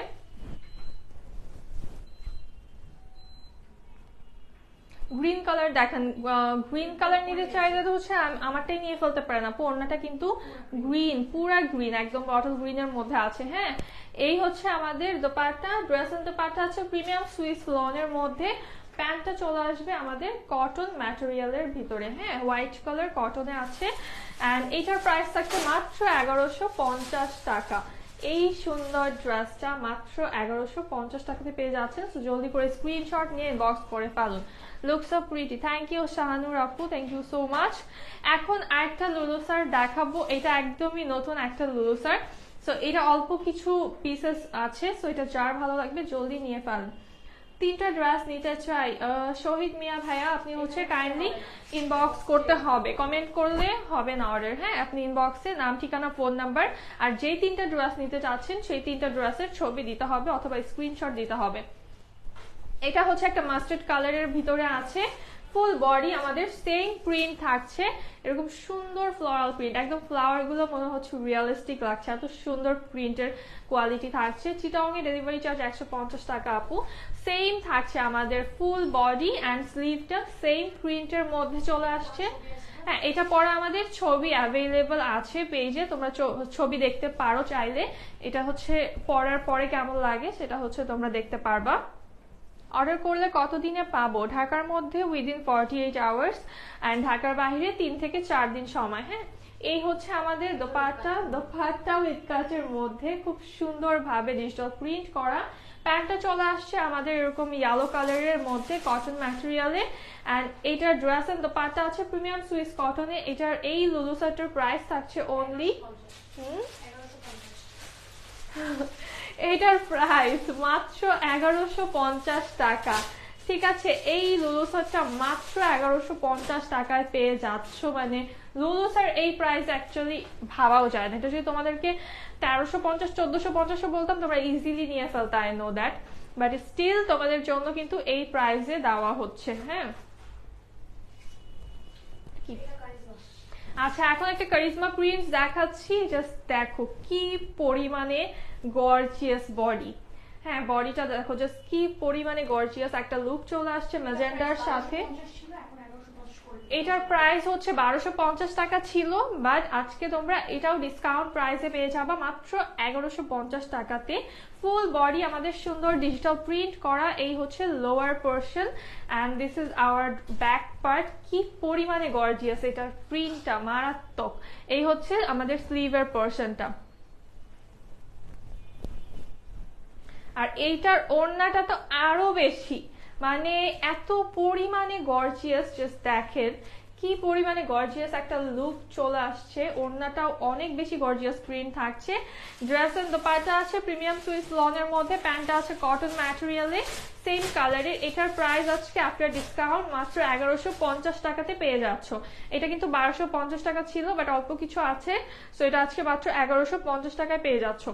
গ্রিন কালার দেখেন, গ্রিন কালার নিতে চাইলে তো হচ্ছে আমারটাই নিয়ে ফেলতে পারে না। ওড়নাটা কিন্তু গ্রিন, পুরা গ্রিন, একদম বটল গ্রিনের মধ্যে আছে। হ্যাঁ এই হচ্ছে আমাদের দোপাট্টা, ড্রেস এন্ড দোপাট্টা আছে প্রিমিয়াম সুইস লনের মধ্যে। প্যান্টটা চলে আসবে আমাদের কটন ম্যাটেরিয়ালের ভিতরে, হ্যাঁ হোয়াইট কালার কটনে আছে, অ্যান্ড এটার প্রাইস থাকছে মাত্র এগারোশো পঞ্চাশ টাকা। এই সুন্দর ড্রেসটা মাত্র এগারোশো পঞ্চাশ টাকাতে পেয়ে যাচ্ছেন। সো জলদি করে স্ক্রিনশট নিয়ে বক্স করে ফেলুন। Looks of pretty, thank you Shahanur আপু, থ্যাংক ইউ সো মাচ। এখন আরেকটা লুলুসার দেখাবো, এটা একদমই নতুন একটা লুলুসার। সো এটা অল্প কিছু পিসেস আছে, সো এটা যার ভালো লাগবে জলদি নিয়ে ফেলুন। তিনটা ড্রেস নিতে চাই শহীদ মিয়া ভাইয়া, আপনি হচ্ছে কাইন্ডলি ইনবক্স করতে হবে, কমেন্ট করলে হবে না অর্ডার। হ্যাঁ আপনি ইনবক্সে নাম, ঠিকানা, ফোন নাম্বার, আর যেই তিনটা ড্রেস নিতে চাচ্ছেন সেই তিনটা ড্রেসের ছবি দিতে হবে অথবা স্ক্রিনশট দিতে হবে। এটা হচ্ছে একটা মাস্টার্ড কালারের ভিতরে আছে, ফুল বডি আমাদের সেম প্রিন্ট থাকছে, এরকম সুন্দর ফ্লোরাল প্রিন্ট, একদম ফ্লাওয়ার গুলো মনে হচ্ছে রিয়ালিস্টিক লাগছে, এত সুন্দর প্রিন্টের কোয়ালিটি থাকছে। চিটাং এ ডেলিভারি চার্জ একশো পঞ্চাশ টাকা আপু। সেম থাকছে আমাদের ফুল বডি অ্যান্ড স্লিভটা সেম প্রিন্টের মধ্যে চলে আসছে। হ্যাঁ, এটা পরে আমাদের ছবি অ্যাভেলেবল আছে পেজে, তোমরা ছবি দেখতে পারো চাইলে, এটা হচ্ছে পরার পরে কেমন লাগে সেটা হচ্ছে তোমরা দেখতে পারবা। অর্ডার করলে কতদিনে পাবো? ঢাকার মধ্যে within forty eight hours and ঢাকার বাইরে তিন থেকে চার দিন সময়। হ্যাঁ, এই হচ্ছে আমাদের দোপাট্টা। দোপাট্টাও ইটকাটের মধ্যে খুব সুন্দর ভাবে ডিজিটাল প্রিন্ট করা। প্যান্টটা চলে আসছে আমাদের এরকম ইয়েলো কালারের মধ্যে কটন ম্যাটেরিয়ালে, অ্যান্ড এটার ড্রেস এন্ড দোপাট্টা আছে প্রিমিয়াম সুইস কটনে। এটার এই লুলুসারটার প্রাইস থাকছে অনলি হুম এটার প্রাইস মাত্র এগারোশো পঞ্চাশ টাকা। ঠিক আছে, এই লুলুসারটা মাত্র এগারোশো পঞ্চাশ টাকায় পেয়ে যাচ্ছ, মানে লুলুসার এই প্রাইস অ্যাকচুয়ালি ভাবাও যায় না। এটা যদি তোমাদেরকে তেরোশো পঞ্চাশ চোদ্দশো পঞ্চাশও বলতাম তোমরা ইজিলি নিয়ে ফেলতে, I know that, but still তোমাদের জন্য কিন্তু এই প্রাইসে দেওয়া হচ্ছে। হ্যাঁ, আচ্ছা এখন একটা কারিজমা প্রিন্ট দেখাচ্ছি, জাস্ট দেখো কি পরিমাণে গর্জিয়াস বডি। হ্যাঁ, বডিটা দেখো জাস্ট কি পরিমাণে গর্জিয়াস একটা লুক চলে আসছে ম্যাজেন্ডার সাথে। এটার প্রাইস হচ্ছে বারোশো পঞ্চাশ টাকা ছিল, বাট আজকে তোমরা এটাও ডিসকাউন্ট প্রাইসে পেয়ে যাবা মাত্র এগারোশো পঞ্চাশ টাকাতে। ফুল বডি আমাদের সুন্দর ডিজিটাল প্রিন্ট করা। এই হচ্ছে lower portion and this is our back part. কি পরিমাণে গর্জিয়াস এটার প্রিন্টটা, মারাত্মক। এই হচ্ছে আমাদের স্লিভের পোর্শনটা, আর এইটার ওড়নাটা তো আরো বেশি, মানে এত পরিমাণে গর্জিয়াস। জাস্ট দেখেন কি পরিমাণে গর্জিয়াস একটা লুক চলে আসছে, ওড়নাটাও অনেক বেশি গর্জিয়াস প্রিন্ট থাকছে। ড্রেস এন্ড দোপাট্টা আছে প্রিমিয়াম সুইস লনের মধ্যে, প্যান্টটা আছে কটন ম্যাটেরিয়ালে সেম কালারের। এটার প্রাইস আজকে আফটার ডিসকাউন্ট মাত্র এগারোশো পঞ্চাশ টাকাতে পেয়ে যাচ্ছ। এটা কিন্তু বারোশো পঞ্চাশ টাকা ছিল, বাট অল্প কিছু আছে, সো এটা আজকে মাত্র এগারোশো পঞ্চাশ টাকায় পেয়ে যাচ্ছ।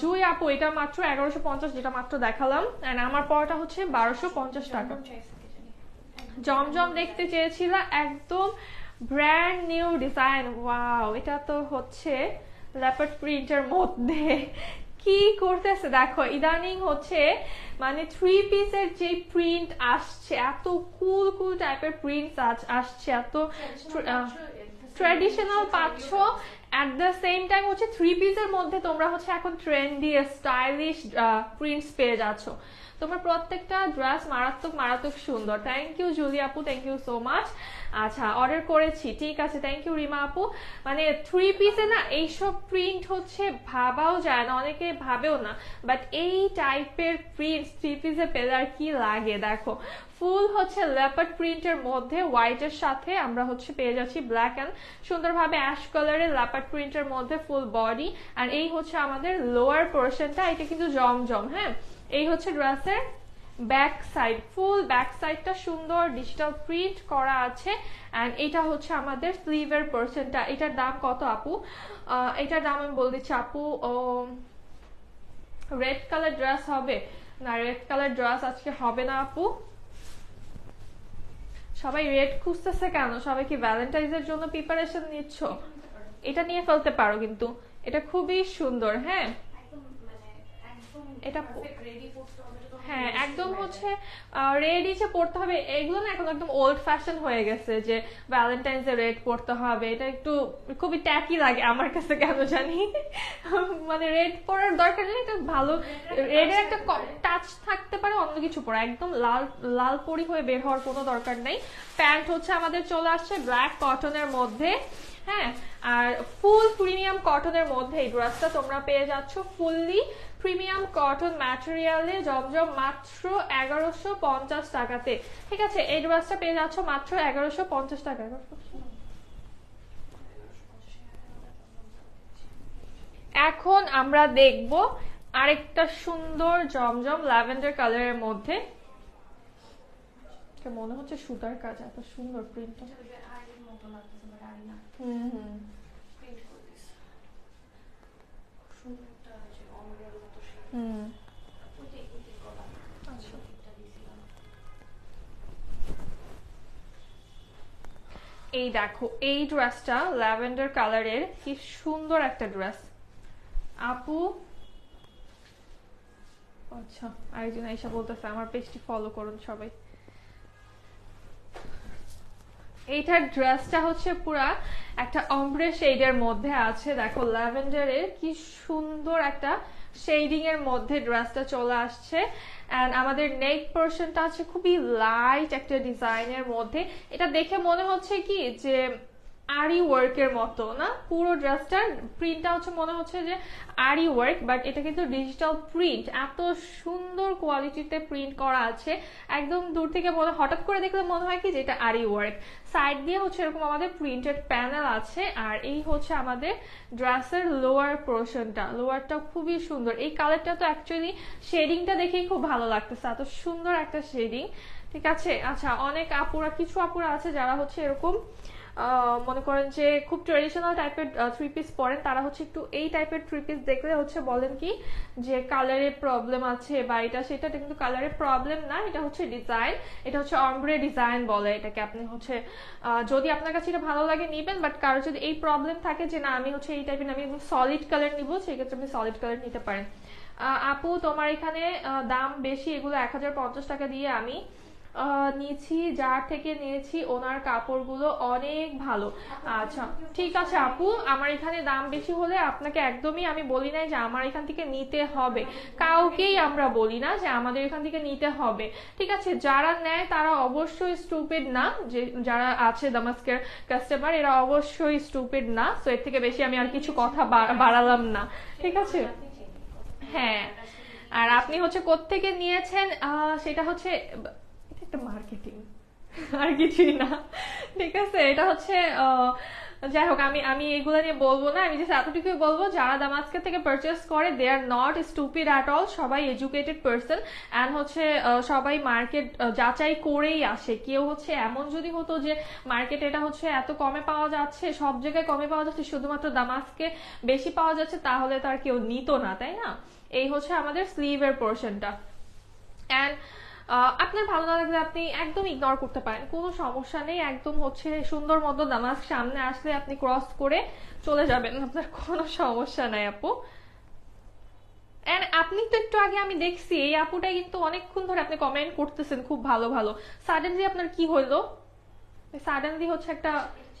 জুই আপু এটা মাত্র এগারোশো পঞ্চাশ যেটা মাত্র দেখালাম, এন্ড আমার পরটা হচ্ছে বারোশো পঞ্চাশ টাকা। জমজম দেখতে চেয়েছিল, একদম ব্র্যান্ড নিউ ডিজাইন। ওয়াও, এটা তো হচ্ছে লেপার্ড প্রিন্টের মধ্যে। কি করতেছে দেখো, ইদানিং হচ্ছে মানে থ্রি পিসের যে প্রিন্ট আসছে, এত কুল কুল টাইপের প্রিন্ট আসছে, এত ট্র্যাডিশনাল পাচ্ছ, at the same time হচ্ছে থ্রি পিসের মধ্যে তোমরা হচ্ছে এখন ট্রেন্ডি স্টাইলিশ প্রিন্টস পেয়ে যাচ্ছ। তোমরা প্রত্যেকটা ড্রেস মারাত্মক মারাত্মক সুন্দর। থ্যাংক ইউ জুলি আপু, থ্যাংক ইউ সো মাচ। আচ্ছা অর্ডার করেছি, ঠিক আছে, থ্যাংক ইউ রিমা আপু। মানে থ্রি পিসে না এইসব প্রিন্ট হচ্ছে ভাবাও যায় না, অনেকে ভাবেও না, বাট এই টাইপের প্রিন্ট থ্রি পিসে পেলে আর কি লাগে। দেখো ফুল হচ্ছে লেপার্ড প্রিন্টের মধ্যে, হোয়াইটের সাথে আমরা হচ্ছে পেয়ে যাচ্ছি ব্ল্যাক অ্যান্ড সুন্দরভাবে অ্যাশ কালারের লেপার্ড প্রিন্টের মধ্যে ফুল বডি। আর এই হচ্ছে আমাদের লোয়ার পোর্শনটা, এটা কিন্তু জমজম। হ্যাঁ, এই হচ্ছে ড্রেসের ব্যাক সাইড, ফুল ব্যাক সাইডটা সুন্দর ডিজিটাল প্রিন্ট করা আছে, এন্ড এটা হচ্ছে আমাদের স্লিভের পোর্শনটা। এটার দাম কত আপু? এটার দাম আমি বলে দিচ্ছি আপু, রেড কালার ড্রেস হবে না, রেড কালার ড্রেস আজকে হবে না আপু। সবাই রেড খুঁজতেছে কেন? সবাই কি ভ্যালেন্টাইনের জন্য প্রিপারেশন নিচ্ছ? এটা নিয়ে ফেলতে পারো, কিন্তু এটা খুবই সুন্দর। হ্যাঁ, এটা হ্যাঁ একদম হচ্ছে রেডই যে পড়তে হবে, এগুলো না এখন একদম ওল্ড ফ্যাশন হয়ে গেছে যে ভ্যালেন্টাইন্স এ রেড পড়তে হবে, এটা একটু খুবই ট্যাকি লাগে আমার কাছে কেন জানি। মানে রেড পরার দরকার নেই, এটা ভালো রেডের একটা টাচ থাকতে পারে, অন্য কিছু পরা, একদম লাল লাল পরি হয়ে বের হওয়ার কোনো দরকার নাই। প্যান্ট হচ্ছে আমাদের চলে আসছে ব্ল্যাক কটনের মধ্যে। হ্যাঁ, আর ফুল প্রিমিয়াম কটনের মধ্যে এই ড্রেসটা তোমরা পেয়ে যাচ্ছ, ফুললি প্রিমিয়াম কটন ম্যাটেরিয়ালে, জমজম, মাত্র এগারোশো পঞ্চাশ টাকাতে। ঠিক আছে, এই ড্রেসটা পেয়ে যাচ্ছ মাত্র এগারোশো পঞ্চাশ টাকা। এখন আমরা দেখব আরেকটা সুন্দর জমজম ল্যাভেন্ডার কালারের মধ্যে, মনে হচ্ছে সুতার কাজ, এত সুন্দর প্রিন্ট। হুম হুম, এই দেখো এই ড্রেসটা ল্যাভেন্ডার কালারের কি সুন্দর একটা ড্রেস আপু আচ্ছা আরেকজন আয়েশা বলতেছে আমার পেজটি ফলো করুন সবাই এইটা ড্রেসটা হচ্ছে পুরা একটা অমব্রে শেডের মধ্যে আছে দেখো ল্যাভেন্ডারের কি সুন্দর একটা শেডিং এর মধ্যে ড্রেসটা চলে আসছে এন্ড আমাদের নেক পোরশনটা আছে খুবই লাইট একটা ডিজাইনের মধ্যে এটা দেখে মনে হচ্ছে কি যে আরি ওয়ার্কের মতো না পুরো ড্রেসটার প্রিন্টটা হচ্ছে মনে হচ্ছে যে আরি ওয়ার্ক বাট এটা কিন্তু ডিজিটাল প্রিন্ট এত সুন্দর কোয়ালিটিতে প্রিন্ট করা আছে একদম দূর থেকে মনে হঠাৎ করে দেখলে মনে হয় কি যে এটা আরি ওয়ার্ক সাইড দিয়ে হচ্ছে এরকম আমাদের প্রিন্টেড প্যানেল আছে আর এই হচ্ছে আমাদের ড্রেসের লোয়ার পোরশনটা লোয়ারটা খুবই সুন্দর এই কালারটা তো অ্যাকচুয়ালি শেডিংটা দেখেই খুব ভালো লাগতেছে এত সুন্দর একটা শেডিং ঠিক আছে আচ্ছা অনেক আপুরা কিছু আপুরা আছে যারা হচ্ছে এরকম মনে করেন যে খুব ট্রেডিশনাল টাইপের থ্রি পিস পরেন তারা হচ্ছে একটু এই টাইপের থ্রি পিস দেখলে হচ্ছে বলেন কি যে কালারের প্রবলেম আছে বা এটা সেটা কিন্তু কালারের প্রবলেম না এটা হচ্ছে ডিজাইন এটা হচ্ছে অমব্রে ডিজাইন বলে এটাকে আপনি হচ্ছে যদি আপনার কাছে এটা ভালো লাগে নেবেন বাট কারো যদি এই প্রবলেম থাকে যে না আমি হচ্ছে এই টাইপের আমি সলিড কালার নিব সেক্ষেত্রে আপনি সলিড কালার নিতে পারেন আপু তোমার এখানে দাম বেশি এগুলো এক হাজার পঞ্চাশ টাকা দিয়ে আমি নিয়েছি যার থেকে নিয়েছি ওনার কাপড়গুলো অনেক ভালো আচ্ছা ঠিক আছে আপু আমার এখানে দাম বেশি হলে আপনাকে একদমই আমি বলি নাই যে আমার এখান থেকে নিতে হবে কাউকেই আমরা বলি না যে আমাদের এখান থেকে নিতে হবে ঠিক আছে যারা নেয় তারা অবশ্যই স্টুপিড না যে যারা আছে দামাস্কের কাস্টমার এরা অবশ্যই স্টুপিড না সো এর থেকে বেশি আমি আর কিছু কথা বাড়ালাম না ঠিক আছে হ্যাঁ আর আপনি হচ্ছে কোত্থেকে নিয়েছেন সেটা হচ্ছে মার্কেটিং আর কিছুই না ঠিক আছে এটা হচ্ছে যাই হোক আমি আমি এগুলো নিয়ে বলবো না আমি জাস্ট এতটুকুই বলবো যারা দামাস্কে থেকে পারচেস করে they are not stupid at all সবাই এডুকেটেড পার্সন অ্যান্ড হচ্ছে সবাই মার্কেট যাচাই করেই আসে কেউ হচ্ছে এমন যদি হতো যে মার্কেট এটা হচ্ছে এত কমে পাওয়া যাচ্ছে সব জায়গায় কমে পাওয়া যাচ্ছে শুধুমাত্র দামাস্কে বেশি পাওয়া যাচ্ছে তাহলে তার কেউ নিত না তাই না এই হচ্ছে আমাদের স্লিভের পোর্শনটা অ্যান্ড আপনার ভালো না লাগলে আপনি একদম ইগনোর করতে পারেন কোনো সমস্যা নেই একদম হচ্ছে সুন্দর মতো দামাস্ক সামনে আসলে আপনি ক্রস করে চলে যাবেন আপনার কোনো সমস্যা নাই আপু এন্ড আপনি তো একটু আগে আমি দেখছি এই আপুটা কিন্তু অনেকক্ষণ ধরে আপনি কমেন্ট করতেছেন খুব ভালো ভালো সাডেনলি আপনার কি হইলো সাডেনলি হচ্ছে একটা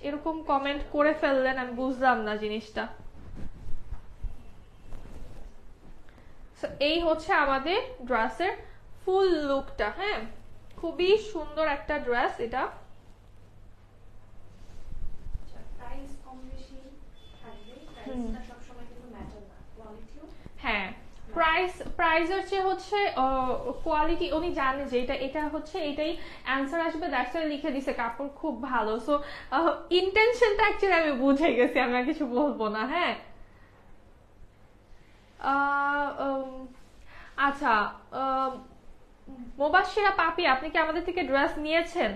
এরকম কমেন্ট করে ফেললেন আমি বুঝলাম না জিনিসটা এই হচ্ছে আমাদের ড্রেসের ফুল লুকটা হ্যাঁ খুবই সুন্দর একটা ড্রেস এটা হ্যাঁ প্রাইস প্রাইস হচ্ছে হচ্ছে কোয়ালিটি উনি জানে যে এটা এটা হচ্ছে এটাই অ্যান্সার আসবে দ্যাটসেল লিখে দিছে কাপড় খুব ভালো সো ইন্টেনশনটা অ্যাকচুয়ালি আমি বুঝে গেছি আমি কিছু বলবো না হ্যাঁ আচ্ছা মোবাশিরা পাপি আপনি কি আমাদের থেকে ড্রেস নিয়েছেন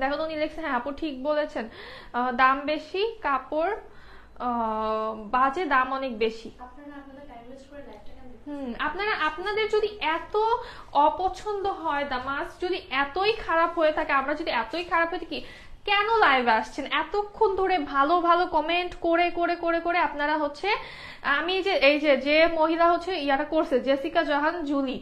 দেখুন উনি লিখছেন হ্যাঁ আপু ঠিক বলেছেন দাম বেশি কাপড় বাজে দাম অনেক বেশি হুম আপনারা আপনাদের যদি এত অপছন্দ হয় দামাস্ক যদি এতই খারাপ হয়ে থাকে আমরা যদি এতই খারাপ হয়ে থাকি কেন লাইভে আসছেন এতক্ষণ ধরে ভালো ভালো কমেন্ট করে করে করে করে আপনারা হচ্ছে আমি যে এই যে যে মহিলা হচ্ছে ইয়াটা করছে জেসিকা জাহান জুলি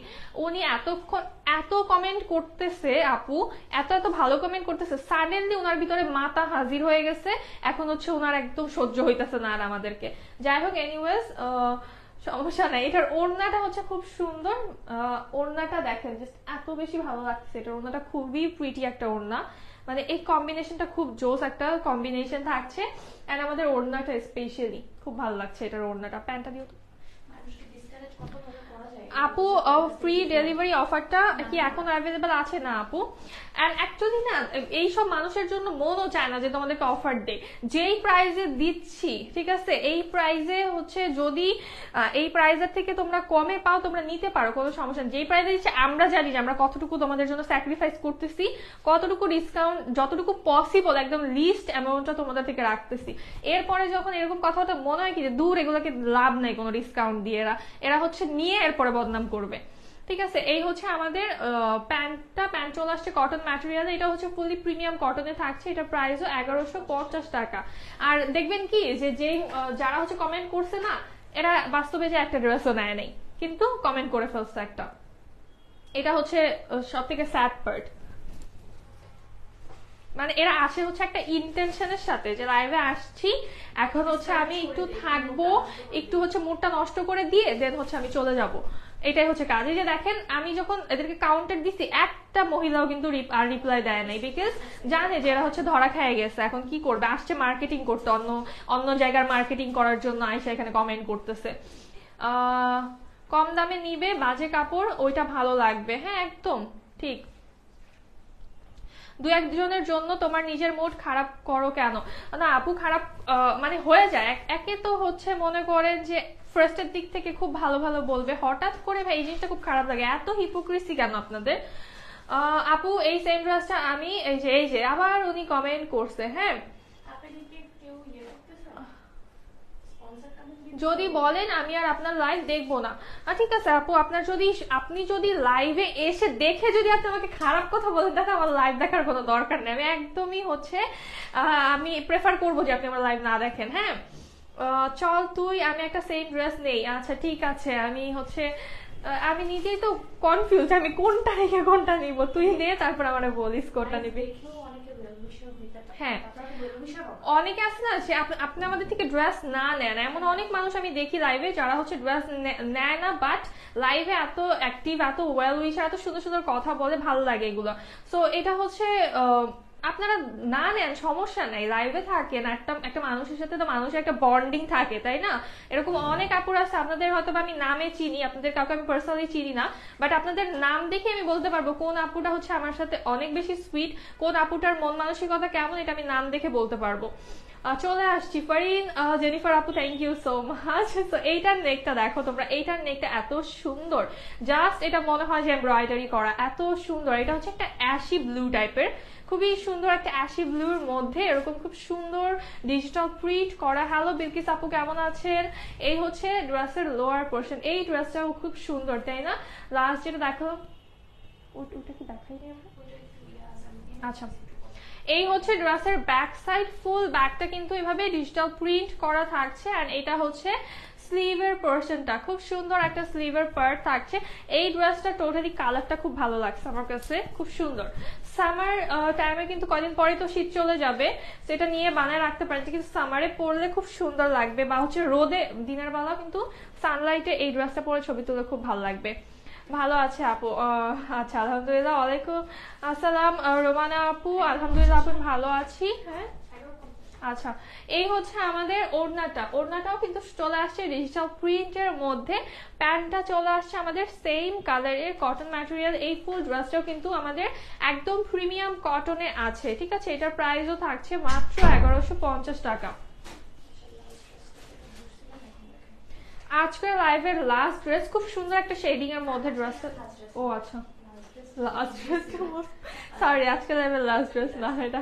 উনি এতক্ষণ এত কমেন্ট করতেছে আপু এত এত ভালো কমেন্ট করতেছে সাডেনলি ওনার ভিতরে মাথা হাজির হয়ে গেছে এখন হচ্ছে ওনার একদম সহ্য হইতেছে না আর আমাদেরকে যাই হোক এনিওয়েজ সমস্যা নাই এটার ওড়নাটা হচ্ছে খুব সুন্দর ওড়নাটা দেখেন জাস্ট এত বেশি ভালো লাগছে এটার ওড়নাটা খুবই প্রিটি একটা ওড়না মানে এই কম্বিনেশনটা খুব জোস একটা কম্বিনেশন থাকছে এন্ড আমাদের ওড়নাটা স্পেশালি খুব ভালো লাগছে এটার ওড়নাটা প্যান্টটা দিও আপু ফ্রি ডেলিভারি অফারটা কি এখন অ্যাভেলেবল আছে না আপু এন্ড অ্যাকচুয়ালি না এইসব মানুষের জন্য মনও চায় না যে তোমাদেরকে অফার দে যেই প্রাইজে দিচ্ছি ঠিক আছে এই প্রাইজে হচ্ছে যদি এই প্রাইজের থেকে তোমরা কমে পাও তোমরা নিতে পারো কোনো সমস্যা যেই প্রাইজে দিচ্ছি আমরা জানি যে আমরা কতটুকু তোমাদের জন্য স্যাক্রিফাইস করতেছি কতটুকু ডিসকাউন্ট যতটুকু পসিবল একদম লিস্ট অ্যামাউন্টটা তোমাদের থেকে রাখতেছি এরপরে যখন এরকম কথা হতো মনে হয় কি যে দূর এগুলোকে লাভ নাই কোনো ডিসকাউন্ট দিয়ে এরা এরা হচ্ছে নিয়ে এরপরে বদনাম করবে ঠিক আছে এই হচ্ছে আমাদের প্যান্টটা প্যান্ট চলে আসছে কটন ম্যাটেরিয়ালে এটা হচ্ছে ফুললি প্রিমিয়াম কটনে থাকছে এটা প্রাইসও eleven fifty টাকা আর দেখবেন কি যে যে যারা হচ্ছে কমেন্ট করছে না এরা বাস্তবে যে একটা ড্রেসও নেয় নাই কিন্তু কমেন্ট করে ফেলছে একটা এটা হচ্ছে সবথেকে স্যাড পার্ট মানে এরা আসে হচ্ছে একটা ইনটেনশনের সাথে যে লাইভে আসছি এখন হচ্ছে আমি একটু থাকবো একটু হচ্ছে মুডটা নষ্ট করে দিয়ে দেন হচ্ছে আমি চলে যাব এটাই হচ্ছে কাজে যে দেখেন আমি যখন এদেরকে কাউন্টার দিছি একটা মহিলাও কিন্তু রিপ্লাই দেয় নাই বিকজ জানে যে এরা হচ্ছে ধরা খেয়ে গেছে এখন কি করবে আসছে মার্কেটিং করতে অন্য অন্য জায়গার মার্কেটিং করার জন্য আইসা এখানে কমেন্ট করতেছে আহ কম দামে নিবে বাজে কাপড় ওইটা ভালো লাগবে হ্যাঁ একদম ঠিক দুই একজনের জন্য তোমার নিজের মুড খারাপ করো কেন না আপু খারাপ মানে হয়ে যায় একে তো হচ্ছে মনে করেন যে ফার্স্টের দিক থেকে খুব ভালো ভালো বলবে হঠাৎ করে ভাই এই জিনিসটা খুব খারাপ লাগে এত হিপোক্রিসি কেন আপনাদের আপু এই সেম ড্রেসটা আমি এই যে এই যে আবার উনি কমেন্ট করছে হ্যাঁ যদি বলেন আমি আর আপনার লাইভ দেখব না ঠিক আছে আপু আপনার যদি আপনি যদি লাইভে এসে দেখে যদি আপনি আমাকে খারাপ কথা বলেন তাহলে আমার লাইভ দেখার কোনো দরকার নেই আমি একদমই হচ্ছে আমি প্রেফার করব যে আপনি আমার লাইভ না দেখেন হ্যাঁ চল তুই আমি একটা সেম ড্রেস নেই আচ্ছা ঠিক আছে আমি হচ্ছে আমি নিজেই তো কনফিউজ আমি কোনটা রেখে কোনটা নিব তুই নে তারপর আমার বলিস কোনটা নিবি হ্যাঁ অনেকে আছে না যে আপনি আমাদের থেকে ড্রেস না নেন এমন অনেক মানুষ আমি দেখি লাইভে যারা হচ্ছে ড্রেস নেয় না বাট লাইভে এত অ্যাক্টিভ এত ওয়েল উইশার এত সুন্দর সুন্দর কথা বলে ভালো লাগে এগুলো সো এটা হচ্ছে আপনারা না নেন সমস্যা নাই লাইভে থাকেন একটা একটা মানুষের সাথে তো মানুষের একটা বন্ডিং থাকে তাই না এরকম অনেক আপুর আছে আপনাদের হয়তো আমি নামে চিনি আপনাদের কাউকে আমি পার্সোনালি চিনি না বাট আপনাদের নাম দেখে আমি বলতে পারবো কোন আপুটা হচ্ছে আমার সাথে অনেক বেশি সুইট কোন আপুটার মন মানসিকতা কেমন এটা আমি নাম দেখে বলতে পারবো চলে আসছি ফারিন জেনিফার আপু থ্যাংক ইউ সো মাচ তো এইটার নেকটা দেখো তোমরা এইটার নেকটা এত সুন্দর জাস্ট এটা মনে হয় যে এমব্রয়ডারি করা এত সুন্দর এটা হচ্ছে একটা অ্যাশি ব্লু টাইপের খুবই সুন্দর একটা অ্যাশি ব্লুর মধ্যে এরকম খুব সুন্দর ডিজিটাল প্রিন্ট করা হ্যালো বিলকিস আপু কেমন আছেন এই হচ্ছে ড্রেসের লোয়ার পোর্শন এই ড্রেসটাও খুব সুন্দর তাই না লাস্ট যেটা দেখো ওটা কি দেখাই নি আমরা আচ্ছা এই হচ্ছে ড্রেসের ব্যাক সাইড ফুল ব্যাকটা কিন্তু এভাবে ডিজিটাল প্রিন্ট করা থাকছে আর এটা হচ্ছে স্লিভের পোর্শনটা খুব সুন্দর একটা স্লিভের পার্ট থাকছে এই ড্রেসটা টোটালি কালারটা খুব ভালো লাগছে আমার কাছে খুব সুন্দর সামার টাইমে কিন্তু কদিন পরে তো শীত চলে যাবে সেটা নিয়ে বানায় রাখতে পারেন কিন্তু সামারে পরলে খুব সুন্দর লাগবে বা হচ্ছে রোদে দিনের বেলা কিন্তু সানলাইটে এই ড্রেসটা পরে ছবি তুলে খুব ভালো লাগবে ভালো আছে আপু আচ্ছা আলহামদুলিল্লাহ ওয়ালাইকুম আসসালাম রোমানা আপু আলহামদুলিল্লাহ আপু ভালো আছি হ্যাঁ আচ্ছা এই হচ্ছে আমাদের ওড়নাটা ওড়নাটাও কিন্তু চলে আসছে ডিজিটাল প্রিন্টের মধ্যে প্যান্টটা চলে আসছে আমাদের সেম কালারের কটন ম্যাটেরিয়াল এই ফুল ড্রেসটাও কিন্তু আমাদের একদম প্রিমিয়াম কটনে আছে ঠিক আছে এটার প্রাইসও থাকছে মাত্র এগারোশো পঞ্চাশ টাকা আজকের লাইভের লাস্ট ড্রেস খুব সুন্দর একটা শেডিং এর মধ্যে ড্রেস ও আচ্ছা লাস্ট ড্রেস সরি আজকের লাইভের লাস্ট ড্রেস না এটা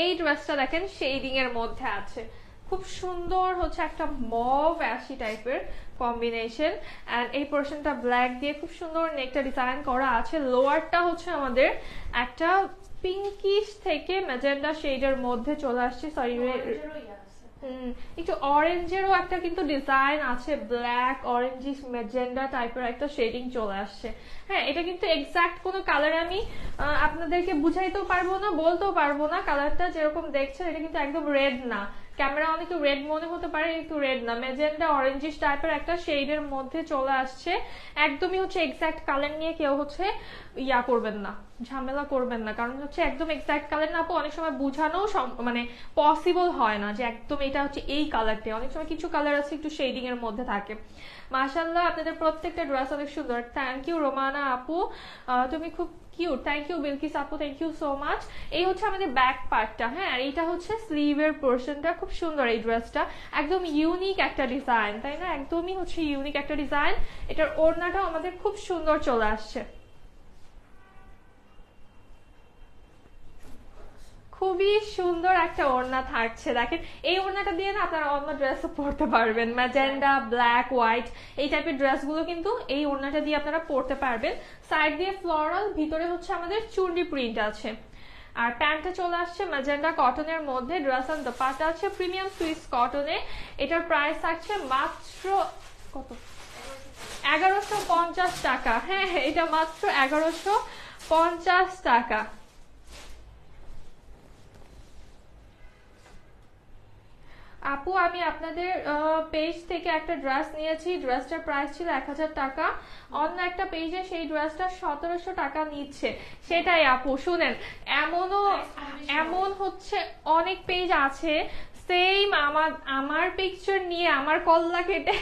এই ড্রেসটা দেখেন শেডিং এর মধ্যে আছে খুব সুন্দর হচ্ছে একটা মভ অ্যাশি টাইপের কম্বিনেশন এন্ড এই পোর্শনটা ব্ল্যাক দিয়ে খুব সুন্দর নেকটা ডিজাইন করা আছে লোয়ারটা হচ্ছে আমাদের একটা পিঙ্কিশ থেকে ম্যাজেন্ডা শেডের মধ্যে চলে আসছে সরি একটু অরেঞ্জেরও একটা কিন্তু ডিজাইন আছে ব্ল্যাক অরেঞ্জিস ম্যাজেন্ডা টাইপের একটা শেডিং চলে আসছে হ্যাঁ এটা কিন্তু এক্সাক্ট কোনো কালার আমি আপনাদেরকে বুঝাইতেও পারবো না বলতেও পারবো না কালারটা যেরকম দেখছেন এটা কিন্তু একদম রেড না ক্যামেরা অনেকে রেড মনে হতে পারে কিন্তু রেড না ম্যাজেন্ডা অরেঞ্জিস টাইপের একটা শেডের মধ্যে চলে আসছে একদমই হচ্ছে এক্সাক্ট কালার নিয়ে কেউ হচ্ছে ইয়া করবেন না ঝামেলা করবেন না কারণ হচ্ছে একদম এক্সাক্ট কালার না অনেক সময় বোঝানো মানে পসিবল হয় না যে একদম এটা হচ্ছে এই কালারটা অনেক সময় কিছু কালার আছে একটু শেডিং এর মধ্যে থাকে মাশাআল্লাহ আপনাদের প্রত্যেকটা ড্রেস অনেক সুন্দর থ্যাংক ইউ রোমানা আপু তুমি খুব কিউট থ্যাংক ইউ বিলকিস আপু থ্যাংক ইউ সো মাচ এই হচ্ছে আমাদের ব্যাক পার্টটা হ্যাঁ আর এটা হচ্ছে স্লিভের পোর্শনটা খুব সুন্দর এই ড্রেসটা একদম ইউনিক একটা ডিজাইন তাই না একদমই হচ্ছে ইউনিক একটা ডিজাইন এটার ওড়নাটাও আমাদের খুব সুন্দর চলে আসছে খুব খুবই সুন্দর একটা ওড়না থাকছে। দেখেন এই ওড়নাটা দিয়ে না আপনারা অন্য ড্রেস পরতে পারবেন, ম্যাজেন্ডা, ব্ল্যাক, হোয়াইট এই টাইপের ড্রেসগুলো কিন্তু এই ওড়নাটা দিয়ে আপনারা পরতে পারবেন। সাইড দিয়ে ফ্লোরাল, ভিতরে হচ্ছে আমাদের চুন্ডি প্রিন্ট আছে। আর প্যান্টটা চলে আসছে ম্যাজেন্ডা কটনের মধ্যে, ড্রেস অন দোপাট্টা আছে প্রিমিয়াম সুইস কটনে। এটার প্রাইস থাকছে মাত্র কত, এগারোশো পঞ্চাশ টাকা। হ্যাঁ এটা মাত্র এগারোশো পঞ্চাশ টাকা। আপু আমি আপনাদের পেজ থেকে একটা ড্রেস নিয়েছি, ড্রেসটার প্রাইস ছিল এক হাজার টাকা, অন্য একটা পেজে সেই ড্রেসটা সতেরোশো টাকা নিচ্ছে। সেটাই আপু শুনেন, এমনও এমন হচ্ছে অনেক পেজ আছে সেম আমার আমার পিকচার নিয়ে আমার কল্লা কেটে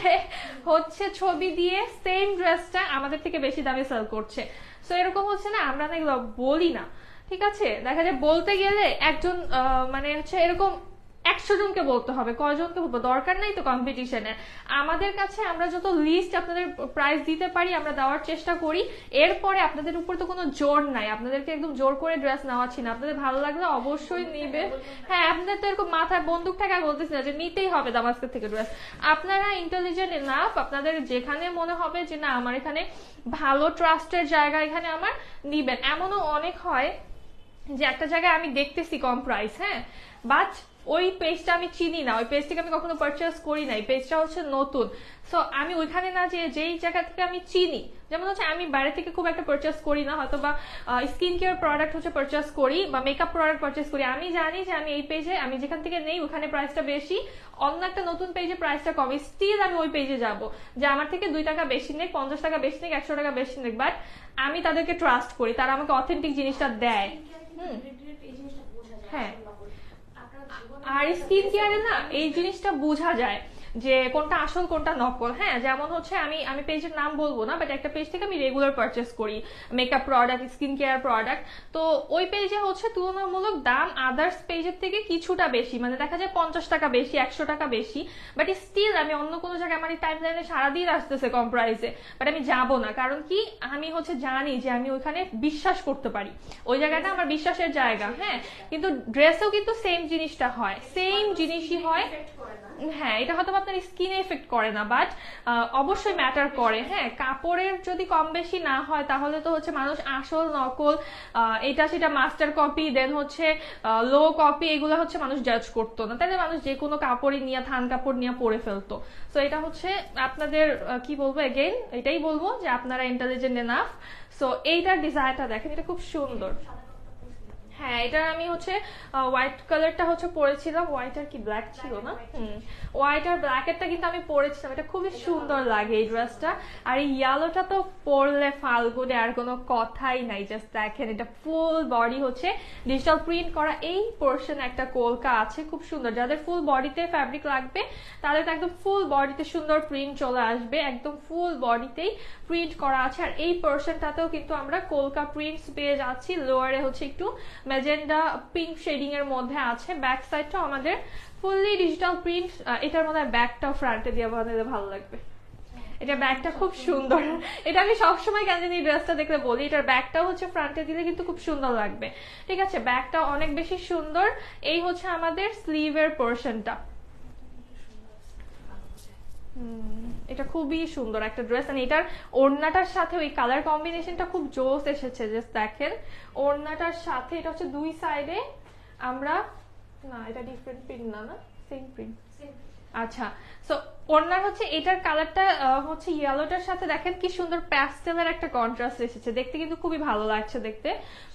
হচ্ছে ছবি দিয়ে সেম ড্রেসটা আমাদের থেকে বেশি দামে সেল করছে। সো এরকম হচ্ছে না, আমরা না এগুলো বলি না, ঠিক আছে। দেখা যায় বলতে গেলে একজন মানে হচ্ছে এরকম একশো জনকে বলতে হবে, কয়জনকে বলবো, দরকার নাই তো কম্পিটিশনের। আমাদের কাছে আমরা যত লিস্ট আপনাদের প্রাইস দিতে পারি আমরা দেওয়ার চেষ্টা করি, এরপরে আপনাদের উপর তো কোনো জোর নাই, আপনাদেরকে একদম জোর করে ড্রেস নেওয়াচ্ছি না। আপনাদের ভালো লাগলে অবশ্যই নিবে। হ্যাঁ আপনাদের তো এরকম মাথায় বন্দুক থাকা বলতেছি না যে নিতেই হবে দামাস্কের থেকে ড্রেস। আপনারা ইন্টেলিজেন্ট এনাফ, আপনাদের যেখানে মনে হবে যে না আমার এখানে ভালো ট্রাস্টের জায়গা, এখানে আমার নিবেন। এমনও অনেক হয় যে একটা জায়গায় আমি দেখতেছি কম প্রাইস, হ্যাঁ বাট ওই পেজটা আমি চিনি না, ওই পেজ থেকে আমি কখনো পারচেস করি নাই, পেজটা হচ্ছে নতুন। সো আমি ওইখানে না যে যেই জায়গা থেকে আমি চিনি, যেমন হচ্ছে আমি বাইরে থেকে খুব একটা পারচেস করি না, হয়তো বা স্কিন কেয়ার প্রোডাক্ট হচ্ছে পারচেস করি বা মেকআপ প্রোডাক্ট পারচেস করি, আমি জানি যে আমি এই পেজে আমি যেখান থেকে নেই ওখানে প্রাইসটা বেশি, অন্য একটা নতুন পেজে প্রাইসটা কমে, স্টিল আমি ওই পেজে যাবো যে আমার থেকে দুই টাকা বেশি নেই, পঞ্চাশ টাকা বেশি নেই, একশো টাকা বেশি নেই, বাট আমি তাদেরকে ট্রাস্ট করি, তারা আমাকে অথেন্টিক জিনিসটা দেয়। হম হ্যাঁ আর স্কিন কেয়ারে না এই জিনিসটা বোঝা যায় যে কোনটা আসল কোনটা নকল। হ্যাঁ যেমন হচ্ছে আমি আমি পেজের নাম বলবো না, বাট একটা পেজ থেকে আমি রেগুলার পারচেস করি makeup product, skin care product. তো ওই পেজে হচ্ছে তুলনামূলক দাম আদার্স পেজের থেকে কিছুটা বেশি, মানে দেখা যায় পঞ্চাশ টাকা বেশি, একশো টাকা বেশি, বাট স্টিল আমি অন্য কোনো জায়গায় আমার এই টাইম লাইনে সারাদিন আসতেছে কম প্রাইসে, বাট আমি যাবো না। কারণ কি, আমি হচ্ছে জানি যে আমি ওইখানে বিশ্বাস করতে পারি, ওই জায়গাটা আমার বিশ্বাসের জায়গা। হ্যাঁ কিন্তু ড্রেসেও কিন্তু সেম জিনিসটা হয়, সেম জিনিসই হয়। হ্যাঁ এটা হয়তো আপনার স্কিনে এফেক্ট করে না, বাট অবশ্যই ম্যাটার করে। হ্যাঁ কাপড়ের যদি কম বেশি না হয় তাহলে তো হচ্ছে মানুষ আসল নকল এটা সেটা মাস্টার কপি দেন হচ্ছে লো কপি এগুলো হচ্ছে মানুষ জাজ করতো না, তাহলে মানুষ যে কোনো কাপড়ই নিয়ে থান কাপড় নিয়ে পরে ফেলতো। সো এটা হচ্ছে আপনাদের কি বলবো, এগেইন এটাই বলবো যে আপনারা ইন্টেলিজেন্ট এনাফ। সো এইটার ডিজাইনটা দেখেন, এটা খুব সুন্দর। হ্যাঁ এটা আমি হচ্ছে হোয়াইট কালারটা হচ্ছে পরেছিলাম, হোয়াইট আর কি ব্ল্যাক ছিল না, হুম হোয়াইট আর ব্ল্যাকেরটা কিন্তু আমি পরেছিলাম, এটা খুবই সুন্দর লাগে এই ড্রেসটা। আর এই ইয়েলোটা তো পরলে ফাল্গুনে আর কোনো কথাই নাই। জাস্ট দেখেন এটা ফুল বডি হচ্ছে ডিজিটাল প্রিন্ট করা, এই পোর্শন একটা কলকা আছে, খুব সুন্দর। যাদের ফুল বডিতে ফ্যাব্রিক লাগবে তাদের তো একদম ফুল বডিতে সুন্দর প্রিন্ট চলে আসবে, একদম ফুল বডিতেই প্রিন্ট করা আছে। আর এই পোর্শনটাতেও কিন্তু আমরা কলকা প্রিন্টস পেয়ে যাচ্ছি, লোয়ারে হচ্ছে একটু ম্যাজেন্ডা পিঙ্ক শেডিং এর মধ্যে আছে, ব্যাক সাইডটা আমাদের ফুললি ডিজিটাল প্রিন্ট। এটার মধ্যে ব্যাকটা ফ্রন্টে দিয়ে বানাতে ভালো লাগবে, এটা ব্যাগটা খুব সুন্দর। এটা আমি সবসময় কেন জানি ড্রেসটা দেখলে বলি এটার ব্যাগটা হচ্ছে ফ্রন্টে দিলে কিন্তু খুব সুন্দর লাগবে, ঠিক আছে। ব্যাগটা অনেক বেশি সুন্দর। এই হচ্ছে আমাদের স্লিভের পোর্শনটা, এটা খুবই সুন্দর একটা ড্রেস। আর এটার ওড়নাটার সাথে ওই কালার কম্বিনেশনটা খুব জোস এসেছে। জাস্ট দেখেন ওড়নাটার সাথে, এটা হচ্ছে দুই সাইডে আমরা, না এটা ডিফারেন্ট প্রিন্ট না, না সেম প্রিন্ট, আচ্ছা। সো ওড়নার হচ্ছে এটার কালারটা হচ্ছে ইয়েলোটার সাথে দেখেন কি সুন্দর প্যাস্টেলের একটা কন্ট্রাস্ট এসেছে, দেখতে কিন্তু খুবই ভালো লাগছে দেখতে।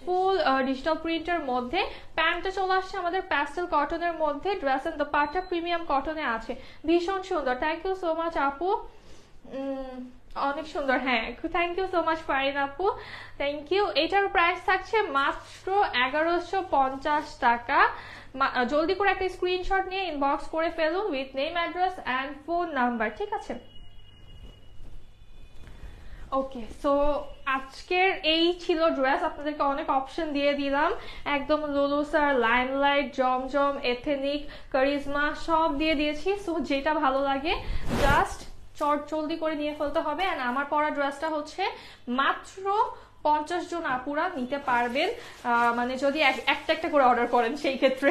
ফুল ডিজিটাল প্রিন্টের মধ্যে প্যান্টটা চলে আসছে আমাদের প্যাস্টেল কটনের মধ্যে, ড্রেস এন্ড দোপাট্টা প্রিমিয়াম কটনে আছে, ভীষণ সুন্দর। থ্যাংক ইউ সো মাচ আপু, অনেক সুন্দর। হ্যাঁ thank you so much Farin আপু, থ্যাংক ইউ। এটার প্রাইস থাকছে মাত্র এগারোশো পঞ্চাশ টাকা। জলদি করে একটা স্ক্রিনশট নিয়ে ইনবক্স করে ফেলুন with name, address and phone number, ঠিক আছে। ওকে সো আজকের এই ছিল ড্রেস, আপনাদেরকে অনেক অপশন দিয়ে দিলাম, একদম লুলুসার, লাইমলাইট, জমজম, এথেনিক, কারিজমা সব দিয়ে দিয়েছি। সো যেটা ভালো লাগে জাস্ট চট জলদি করে নিয়ে ফেলতে হবে। আর আমার পরা ড্রেসটা হচ্ছে মাত্র পঞ্চাশ জন আপুরা নিতে পারবেন মানে যদি একটা একটা করে অর্ডার করেন সেই ক্ষেত্রে,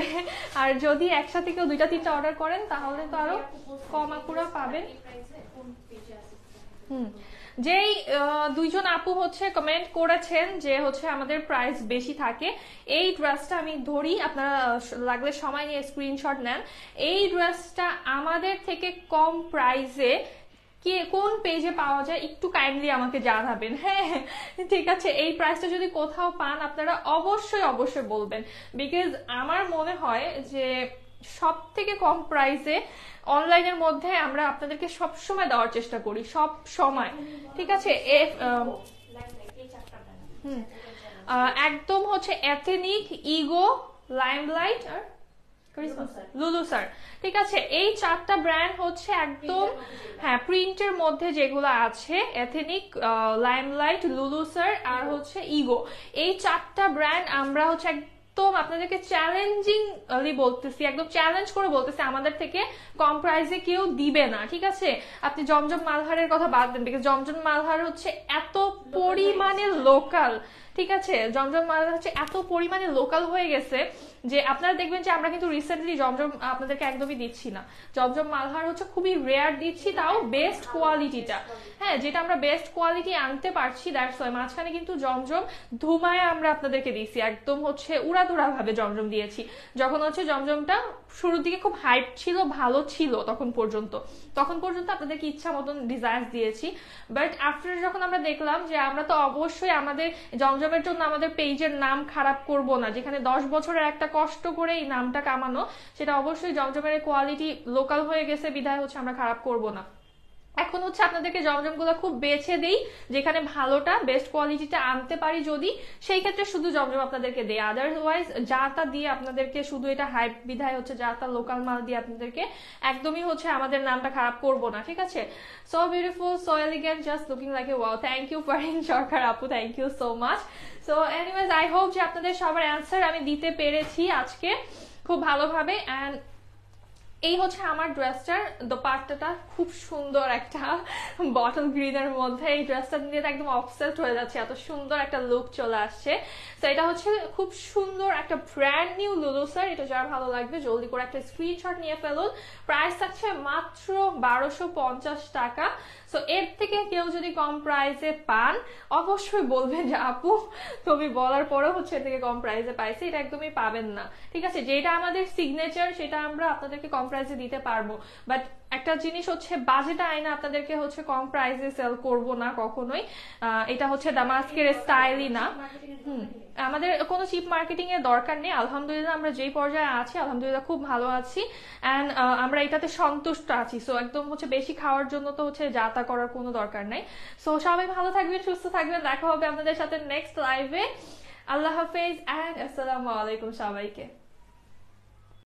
আর যদি একসাথে কেউ দুইটা তিনটা অর্ডার করেন তাহলে তো আরো কম আপুরা পাবেন। হুম, যেই দুইজন আপু হচ্ছে কমেন্ট করেছেন যে হচ্ছে আমাদের প্রাইস বেশি থাকে, এই ড্রেসটা আমি ধরি, আপনারা লাগলে সময় নিয়ে স্ক্রিনশট নেন। এই ড্রেসটা আমাদের থেকে কম প্রাইসে কে কোন পেজে পাওয়া যায় একটু কাইন্ডলি আমাকে জানাবেন। হ্যাঁ ঠিক আছে, এই প্রাইসটা যদি কোথাও পান আপনারা অবশ্যই অবশ্যই বলবেন, বিকজ আমার মনে হয় যে সব থেকে কম প্রাইসে অনলাইনের মধ্যে আমরা আপনাদেরকে সব সময় দেওয়ার চেষ্টা করি, সব সময়। ঠিক আছে, একদম হচ্ছে এথেনিক, ইগো, লাইমলাইট আর লুলুসার, ঠিক আছে, এই চারটা ব্র্যান্ড হচ্ছে একদম হ্যাঁ প্রিন্টের মধ্যে যেগুলো আছে এথেনিক, লাইমলাইট, লুলুসার আর হচ্ছে ইগো, এই চারটা ব্র্যান্ড আমরা হচ্ছে তো আপনাদেরকে চ্যালেঞ্জিংলি বলতেছি, একদম চ্যালেঞ্জ করে বলতেছি আমাদের থেকে কম প্রাইসে কেউ দিবে না। ঠিক আছে, আপনি জমজম মালহারের কথা বাদ দেন, বিকজ জমজম মালহার হচ্ছে এত পরিমাণে লোকাল, ঠিক আছে, জমজম মালহার হচ্ছে এত পরিমাণে লোকাল হয়ে গেছে যে আপনারা দেখবেন যে আমরা কিন্তু রিসেন্টলি জমজম আপনাদেরকে একদমই দিচ্ছি না, জমজম মালহার হচ্ছে খুবই রেয়ার দিচ্ছি, তাও বেস্ট কোয়ালিটিটা, হ্যাঁ যেটা আমরা বেস্ট কোয়ালিটি আনতে পারছি, দ্যাটস ওয়াই। মাঝখানে কিন্তু জমজম ধুমায় আমরা আপনাদেরকে দিচ্ছি, একদম হচ্ছে উড়াধুরা ভাবে জমজম দিয়েছি, যখন হচ্ছে জমজমটা শুরুর দিকে খুব হাইপ ছিল, ভালো ছিল তখন পর্যন্ত, তখন পর্যন্ত আপনাদেরকে ইচ্ছা মতন ডিজাইন দিয়েছি, বাট আফটার যখন আমরা দেখলাম যে আমরা তো অবশ্যই আমাদের জমজমের জন্য আমাদের পেজের নাম খারাপ করব না, যেখানে দশ বছরের একটা কষ্ট করে এই নামটা কামানো, সেটা অবশ্যই জমজমের কোয়ালিটি লোকাল হয়ে গেছে বিধায় হচ্ছে আমরা খারাপ করব না। এখন হচ্ছে আপনাদেরকে জমজমগুলো খুব বেছে দেই, যেখানে ভালোটা বেস্ট কোয়ালিটিটা আনতে পারি যদি, সেই ক্ষেত্রে শুধু জমজম আপনাদেরকে দেই, আদারওয়াইজ যা তা দিয়ে আপনাদেরকে শুধু এটা হাইপ বিধায় হচ্ছে যা তা লোকাল মাল দিয়ে আপনাদেরকে একদমই হচ্ছে আমাদের নামটা খারাপ করবো না। ঠিক আছে, so beautiful, so elegant, just looking like a wow. Thank you ফারিন সরকার আপু, thank you so much. So anyways I hope যে আপনাদের সবার অ্যান্সার আমি দিতে পেরেছি আজকে খুব ভালোভাবে। অ্যান্ড এই হচ্ছে আমার ড্রেসটার দোপাট্টাটা, খুব সুন্দর একটা বটল গ্রিনের মধ্যে এই ড্রেসটা নিয়ে একদম অবসেসড হয়ে যাচ্ছে, এত সুন্দর একটা লুক চলে আসছে। তো এটা হচ্ছে খুব সুন্দর একটা ব্র্যান্ড নিউ লুলুসার, এটা যার ভালো লাগবে জলদি করে একটা স্ক্রিনশট নিয়ে ফেলুন। প্রাইস থাকছে মাত্র বারোশো পঞ্চাশ টাকা। সো এর থেকে কেউ যদি কম প্রাইসে পান অবশ্যই বলবেন যে আপু তুমি বলার পরেও হচ্ছে এর থেকে কম প্রাইসে পাইছে, এটা একদমই পাবেন না। ঠিক আছে, যেটা আমাদের সিগনেচার সেটা আমরা আপনাদেরকে কম প্রাইসে দিতে পারবো, বাট একটা জিনিস হচ্ছে বাজেট আয়না আপনাদেরকে হচ্ছে কম প্রাইসে সেল করব না কখনোই, এটা হচ্ছে দামাস্কের স্টাইলই না। হুম, আমাদের কোনো চিপ মার্কেটিং এর দরকার নেই, আলহামদুলিল্লাহ আমরা যেই পর্যায়ে আছি আলহামদুলিল্লাহ খুব ভালো আছি, এন্ড আমরা এটাতে সন্তুষ্ট আছি। সো একদম হচ্ছে বেশি খাওয়ার জন্য তো হচ্ছে যাতা করার কোনো দরকার নাই। সো সবাই ভালো থাকবেন, সুস্থ থাকবেন, দেখা হবে আপনাদের সাথে নেক্সট লাইভে। আল্লাহ হাফেজ এন্ড আসসালামু আলাইকুম সবাইকে।